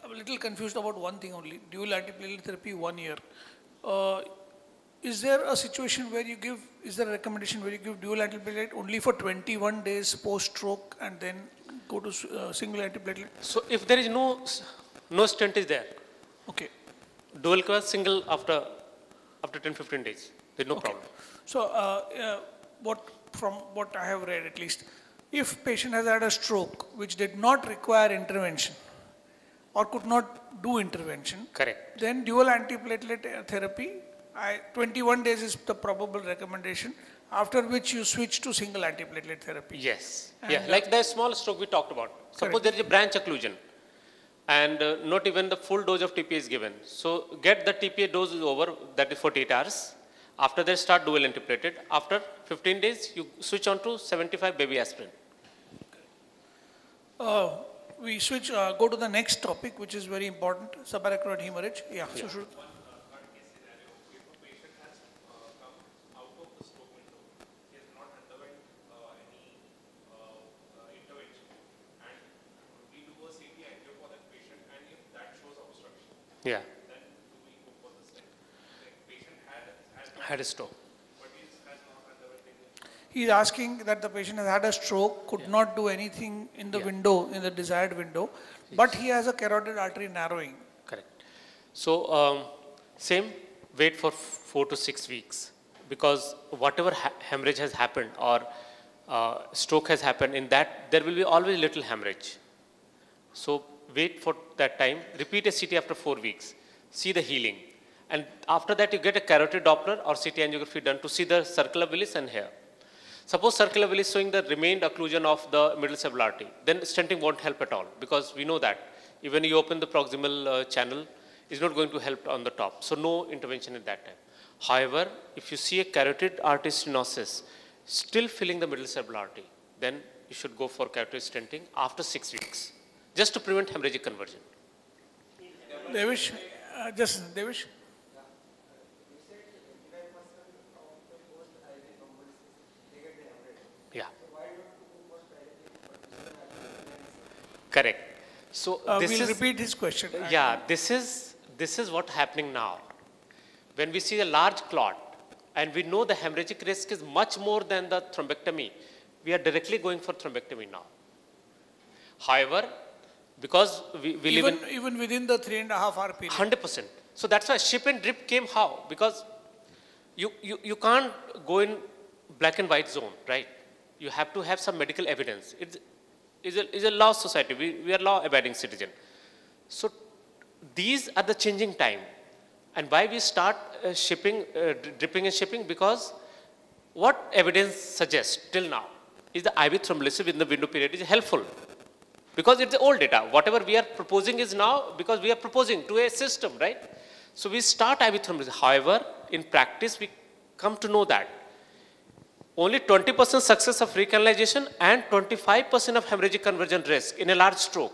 I'm a little confused about one thing only, dual antiplatelet therapy one year. Uh, Is there a situation where you give, is there a recommendation where you give dual antiplatelet only for twenty-one days post-stroke and then go to uh, single antiplatelet? So if there is no, no stent is there. Okay. Dual class single after, after ten, fifteen days. There's no okay. problem. So uh, uh, what, from what I have read at least, if patient has had a stroke which did not require intervention or could not do intervention. Correct. Then dual antiplatelet therapy, I, twenty-one days is the probable recommendation, after which you switch to single antiplatelet therapy. Yes. And yeah, like the small stroke we talked about. Suppose correct. There is a branch occlusion and uh, not even the full dose of T P A is given. So get the T P A dose is over, that is forty-eight hours. After that, start dual antiplatelet. After fifteen days, you switch on to seventy-five baby aspirin. Uh, we switch, uh, go to the next topic, which is very important, subarachnoid hemorrhage. Yeah, yeah. So should... Yeah. Then we go for the stroke. The patient had, had, had a stroke. But he has not underwent anything. He's asking that the patient has had a stroke, could yeah. not do anything in the yeah. window, in the desired window, yes. but he has a carotid artery narrowing. Correct. So, um, same, wait for four to six weeks because whatever ha hemorrhage has happened or uh, stroke has happened, in that there will be always little hemorrhage. So, wait for that time, repeat a C T after four weeks, see the healing. And after that you get a carotid Doppler or C T angiography done to see the circle of Willis and hair. Suppose circle of Willis showing the remained occlusion of the middle cerebral artery, then stenting won't help at all because we know that. Even you open the proximal uh, channel, it's not going to help on the top. So no intervention at that time. However, if you see a carotid artery stenosis, still filling the middle cerebral artery, then you should go for carotid stenting after six weeks. Just to prevent hemorrhagic conversion. Devish, uh, just Devish. Yeah. Correct. So uh, this we'll is, repeat his question. Yeah, this is this is what's happening now. When we see a large clot, and we know the hemorrhagic risk is much more than the thrombectomy, we are directly going for thrombectomy now. However. Because we, we even, live in... Even within the three and a half hour period? one hundred percent. So that's why ship and drip came how? Because you, you, you can't go in black and white zone, right? You have to have some medical evidence. It's, it's, a, it's a law society. We, we are law-abiding citizen. So these are the changing time. And why we start uh, shipping, uh, dripping and shipping? Because what evidence suggests till now is the I V thrombolysis within the window period is helpful. Because it's the old data. Whatever we are proposing is now because we are proposing to a system, right? So we start I V thrombolysis. However, in practice, we come to know that only twenty percent success of recanalization and twenty-five percent of hemorrhagic conversion risk in a large stroke.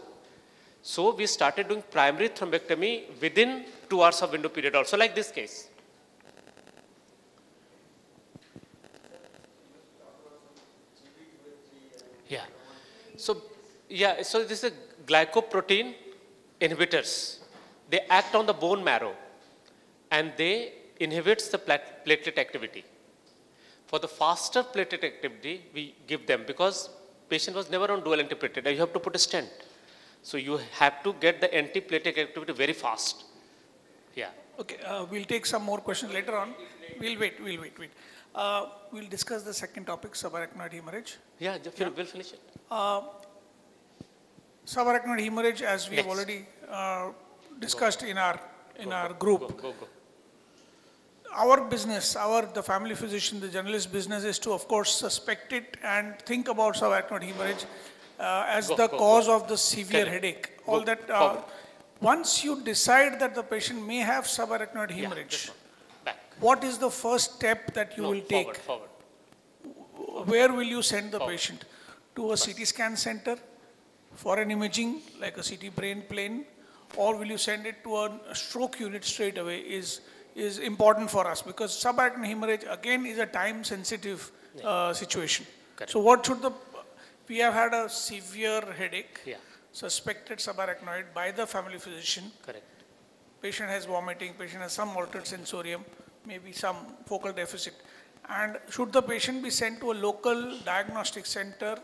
So we started doing primary thrombectomy within two hours of window period also, like this case. Yeah. So. Yeah, so this is a glycoprotein inhibitors. They act on the bone marrow and they inhibits the platelet activity. For the faster platelet activity, we give them because patient was never on dual antiplatelet. You have to put a stent. So you have to get the antiplatelet activity very fast. Yeah. Okay, uh, we'll take some more questions later on. We'll wait, we'll wait, wait. Uh, we'll discuss the second topic, subarachnoid hemorrhage. Yeah, yeah. We'll finish it. Uh, Subarachnoid hemorrhage, as we have already uh, discussed in our in go, our group. Go, go, go. Our business, our the family physician, the generalist business is to, of course, suspect it and think about subarachnoid hemorrhage uh, as go, the go, cause go. of the severe Correct. headache. Go, All that. Uh, once you decide that the patient may have subarachnoid hemorrhage, yeah, Back. what is the first step that you no, will take? Forward, forward. Where will you send the forward. patient? To a C T scan center? For an imaging, like a C T brain plane, or will you send it to a stroke unit straight away is, is important for us because subarachnoid hemorrhage, again, is a time-sensitive uh, situation. Correct. So what should the... We have had a severe headache, yeah. suspected subarachnoid by the family physician. Correct. Patient has vomiting, patient has some altered sensorium, maybe some focal deficit. And should the patient be sent to a local diagnostic center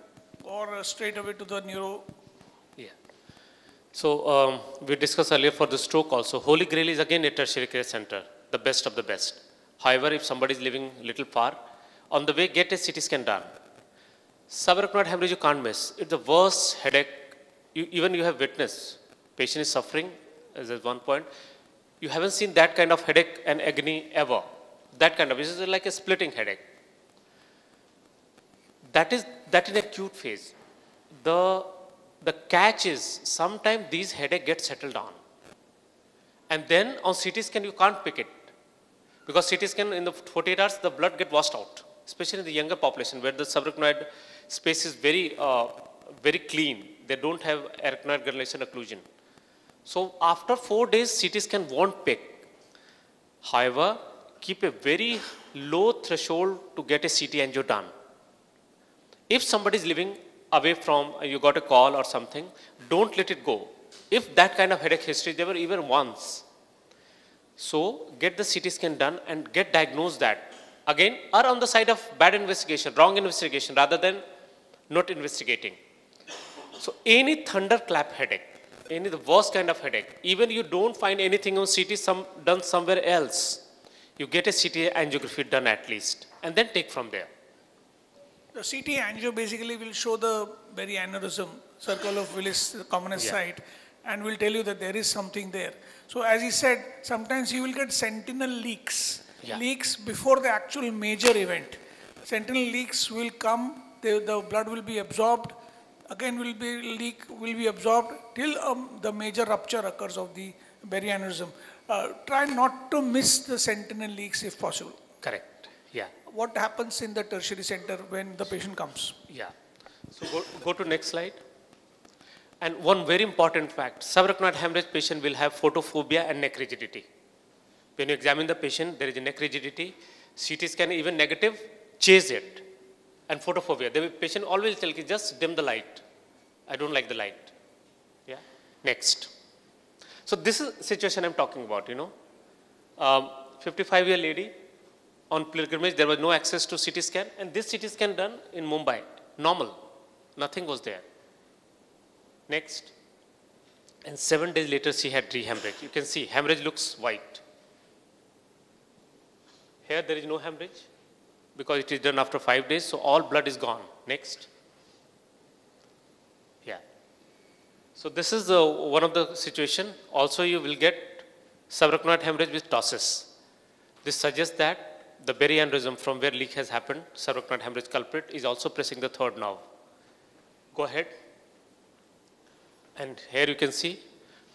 or uh, straight away to the neuro? Yeah. So um, we discussed earlier for the stroke also. Holy Grail is again a tertiary care center, the best of the best. However, if somebody is living little far, on the way get a C T scan done. Subarachnoid hemorrhage you can't miss. It's the worst headache. You, even you have witnessed. Patient is suffering, as at one point. You haven't seen that kind of headache and agony ever. That kind of, this is like a splitting headache. That is that in acute phase. The the catch is sometimes these headache get settled down, and then on C T scan you can't pick it because C T scan in the forty-eight hours the blood get washed out, especially in the younger population where the subarachnoid space is very uh, very clean. They don't have arachnoid granulation occlusion. So after four days, C T scan won't pick. However, keep a very low threshold to get a C T angio done. If somebody is living away from, you got a call or something, don't let it go. If that kind of headache history is there even once, so get the C T scan done and get diagnosed that. Again, are on the side of bad investigation, wrong investigation, rather than not investigating. So any thunderclap headache, any the worst kind of headache, even you don't find anything on C T some, done somewhere else, you get a C T angiography done at least, and then take from there. The C T angio basically will show the berry aneurysm, circle of Willis, the commonest yeah. site, and will tell you that there is something there. So as he said, sometimes you will get sentinel leaks, yeah. leaks before the actual major event. Sentinel leaks will come, they, the blood will be absorbed, again will be leak, will be absorbed till um, the major rupture occurs of the berry aneurysm. Uh, try not to miss the sentinel leaks if possible. Correct, yeah. What happens in the tertiary center when the patient comes? Yeah. So go, go to next slide. And one very important fact, subarachnoid hemorrhage patient will have photophobia and neck rigidity. When you examine the patient, there is a neck rigidity. C T scan even negative, chase it. And photophobia, the patient always tells you, just dim the light. I don't like the light. Yeah. Next. So this is the situation I'm talking about, you know. fifty-five-year um, lady on pilgrimage, there was no access to C T scan. And this C T scan done in Mumbai, normal. Nothing was there. Next. And seven days later, she had re-hemorrhage. You can see, hemorrhage looks white. Here, there is no hemorrhage, because it is done after five days, so all blood is gone. Next. Yeah. So this is the, one of the situation. Also, you will get subarachnoid hemorrhage with ptosis. This suggests that the berry aneurysm from where leak has happened, subarachnoid hemorrhage culprit, is also pressing the third nerve. Go ahead. And here you can see,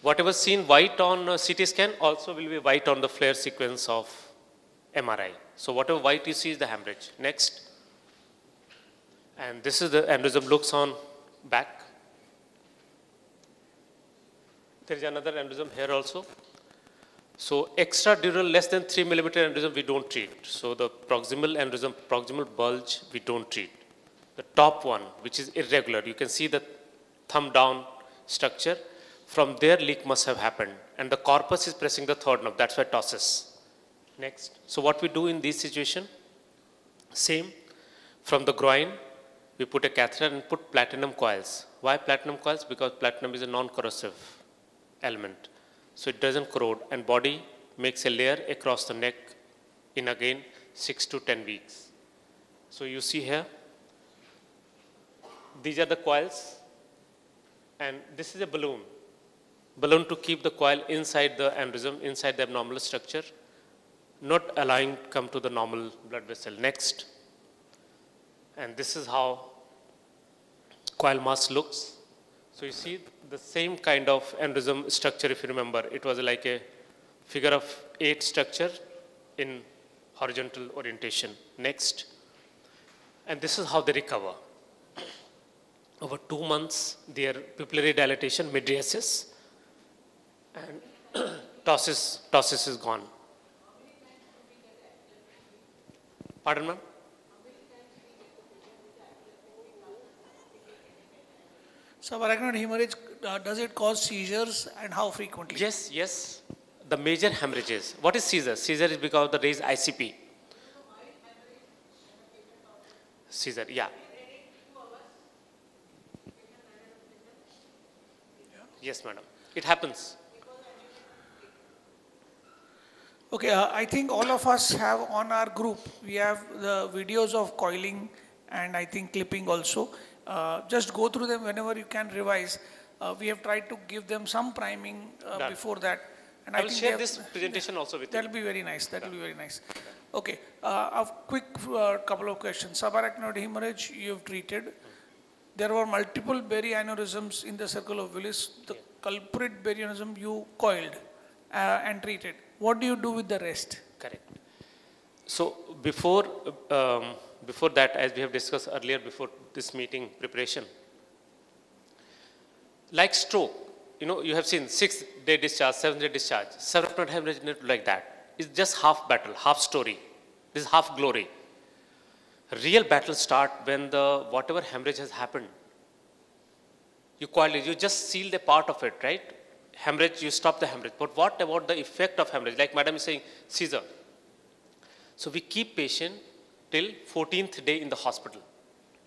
whatever seen white on C T scan also will be white on the FLAIR sequence of M R I. So whatever white you see is the hemorrhage. Next. And this is the aneurysm looks on back. There is another aneurysm here also. So extradural less than three millimeter aneurysm we don't treat. So the proximal aneurysm, proximal bulge, we don't treat. The top one, which is irregular, you can see the thumb down structure. From there, leak must have happened. And the corpus is pressing the third nerve. That's why ptosis. Next. So what we do in this situation, same, from the groin, we put a catheter and put platinum coils. Why platinum coils? Because platinum is a non-corrosive element. So it doesn't corrode, and body makes a layer across the neck in again six to ten weeks. So you see here, these are the coils, and this is a balloon. Balloon to keep the coil inside the aneurysm, inside the abnormal structure, not allowing to come to the normal blood vessel. Next. And this is how coil mass looks. So you see the same kind of aneurysm structure, if you remember. It was like a figure of eight structure in horizontal orientation. Next. And this is how they recover. Over two months, their pupillary dilatation, midriasis, and ptosis, ptosis is gone. Pardon, ma'am? Subarachnoid hemorrhage, uh, does it cause seizures, and how frequently? Yes, yes. The major hemorrhages. What is seizure? Seizure is because of the raised I C P. Seizure, yeah. Yes, madam. It happens. Okay, uh, I think all of us have on our group, we have the videos of coiling and I think clipping also. Uh, just go through them whenever you can revise. Uh, we have tried to give them some priming uh, before that. And I, I will think share this have, presentation also with that'll you. That will be very nice. That will be very nice. Okay, uh, a quick uh, couple of questions. Subarachnoid hemorrhage you have treated. There were multiple berry aneurysms in the circle of Willis. The yeah. culprit berry aneurysm you coiled uh, and treated. What do you do with the rest? Correct. So before, um, before that, as we have discussed earlier, before this meeting preparation, like stroke, you know, you have seen sixth day discharge, seventh day discharge, subarachnoid hemorrhage like that. It's just half battle, half story. This is half glory. Real battle start when the whatever hemorrhage has happened. You coil it, you just seal the part of it, right? Hemorrhage, you stop the hemorrhage. But what about the effect of hemorrhage? Like madam is saying, seizure. So we keep patient till fourteenth day in the hospital.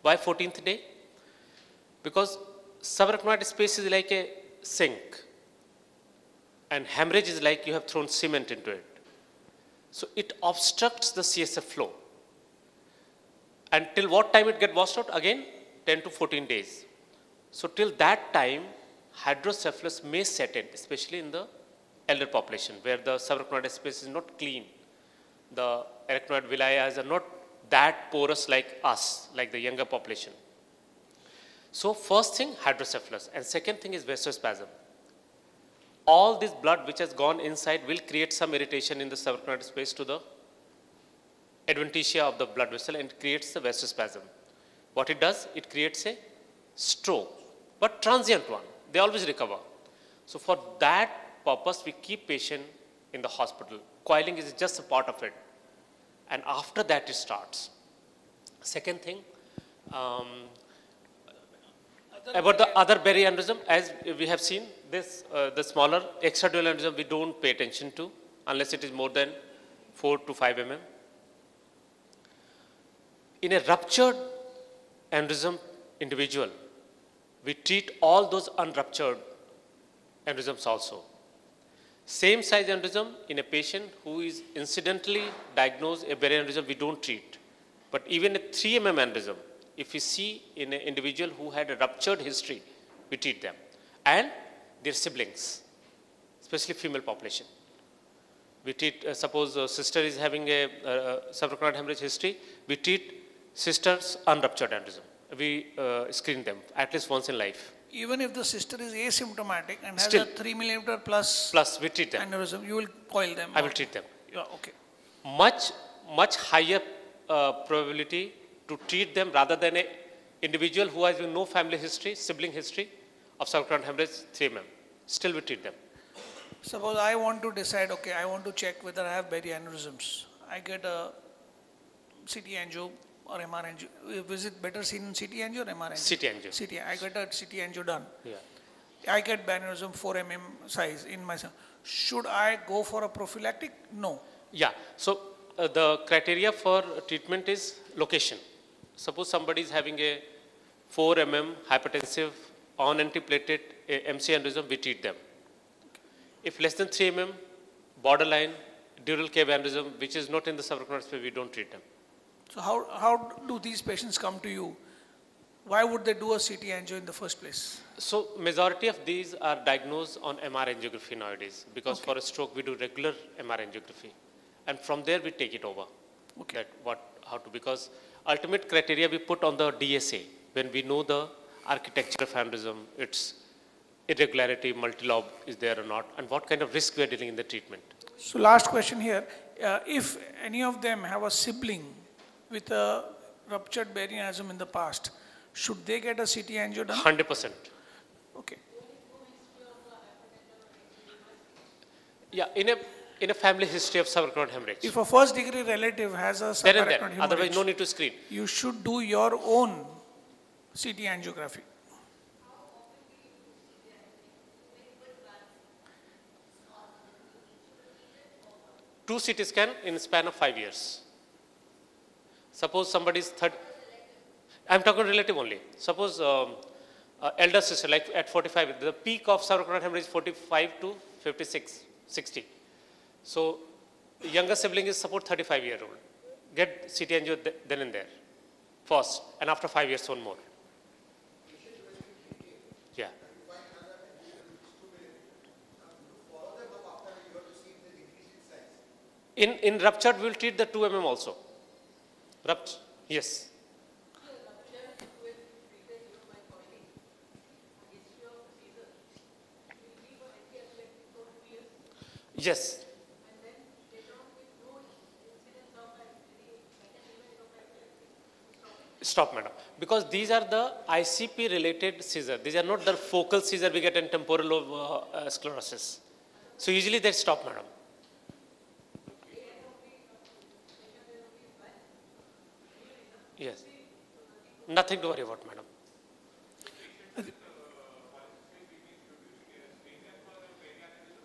Why fourteenth day? Because subarachnoid space is like a sink. And hemorrhage is like you have thrown cement into it. So it obstructs the C S F flow. And till what time it get washed out? Again, ten to fourteen days. So till that time, hydrocephalus may set in, especially in the elder population, where the subarachnoid space is not clean. The arachnoid villi are not that porous like us, like the younger population. So first thing, hydrocephalus. And second thing is vasospasm. All this blood which has gone inside will create some irritation in the subarachnoid space to the adventitia of the blood vessel and creates the vasospasm. What it does, it creates a stroke, but transient one. They always recover. So for that purpose, we keep patient in the hospital. Coiling is just a part of it. And after that, it starts. Second thing, um, about the other berry aneurysm, as we have seen, this uh, the smaller extradural aneurysm we don't pay attention to unless it is more than four to five millimeters. In a ruptured aneurysm individual, we treat all those unruptured aneurysms also. Same size aneurysm in a patient who is incidentally diagnosed a berry aneurysm, we don't treat. But even a three millimeter aneurysm, if we see in an individual who had a ruptured history, we treat them. And their siblings, especially female population. We treat, uh, suppose a sister is having a uh, subarachnoid hemorrhage history, we treat sister's unruptured aneurysm. We uh, screen them at least once in life. Even if the sister is asymptomatic and has Still, a three millimeter plus, plus we treat them. Aneurysm, you will coil them? I will treat them. Yeah, okay. Much, much higher uh, probability to treat them rather than an individual who has no family history, sibling history of subarachnoid hemorrhage three millimeter. Still we treat them. Suppose I want to decide, okay, I want to check whether I have berry aneurysms. I get a C T angio or M R A angio. Is it better seen in C T angio or M R A angio? C T angio. C T, I got a C T angio done. Yeah. I get aneurysm four millimeter size in myself. Should I go for a prophylactic? No. Yeah. So uh, the criteria for treatment is location. Suppose somebody is having a four millimeter hypertensive on antiplatelet M C aneurysm, we treat them. If less than three millimeter, borderline, dural cave aneurysm, which is not in the subarachnoid space, we don't treat them. So how, how do these patients come to you? Why would they do a C T angio in the first place? So majority of these are diagnosed on M R angiography nowadays, because okay. for a stroke we do regular M R angiography. And from there we take it over. Okay. That what, how to, because ultimate criteria we put on the D S A, when we know the architecture of aneurysm, its irregularity, multilobe is there or not, and what kind of risk we are dealing in the treatment. So last question here, uh, if any of them have a sibling with a ruptured berry aneurysm in the past, should they get a C T angio done? one hundred percent. Okay. Yeah, in a, in a family history of subarachnoid hemorrhage. If a first degree relative has a subarachnoid hemorrhage, otherwise no need to screen. You should do your own C T angiography. Two C T scan in a span of five years. Suppose somebody's third, I'm talking relative only. Suppose um, uh, elder sister, like at forty-five, the peak of subarachnoid hemorrhage is forty-five to fifty-six, sixty. So younger sibling is support thirty-five year old. Get C T angio th then and there, first, and after five years one more. Yeah. In, in ruptured, we will treat the two millimeter also. Ruptured, yes. Yes. Stop, madam. Because these are the I C P related seizures. These are not the focal seizure we get in temporal lobe uh, uh, sclerosis. So usually they stop, madam. Yes. Nothing to worry about, madam.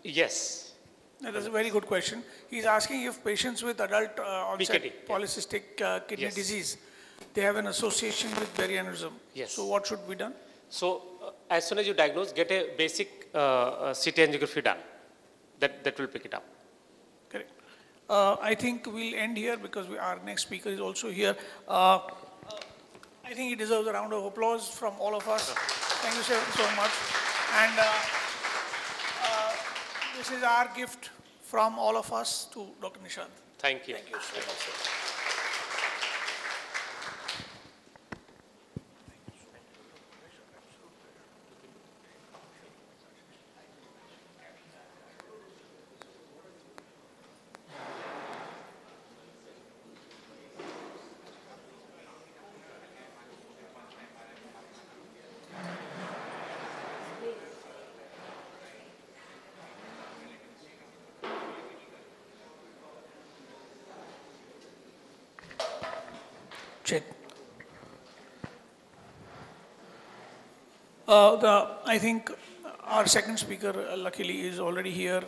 Yes. That is a very good question. He is asking if patients with adult uh, onset P K D, polycystic yeah. uh, kidney yes. disease, they have an association with berry aneurysm. Yes. So what should be done? So uh, as soon as you diagnose, get a basic uh, uh, C T angiography done. That, that will pick it up. Correct. Uh, I think we'll end here because we, our next speaker is also here. Uh, uh, I think he deserves a round of applause from all of us. Okay. Thank you sir, so much. And uh, uh, this is our gift from all of us to Doctor Nishant. Thank you. Thank you so much, sir. Check. Uh, the, I think our second speaker, uh, luckily, is already here.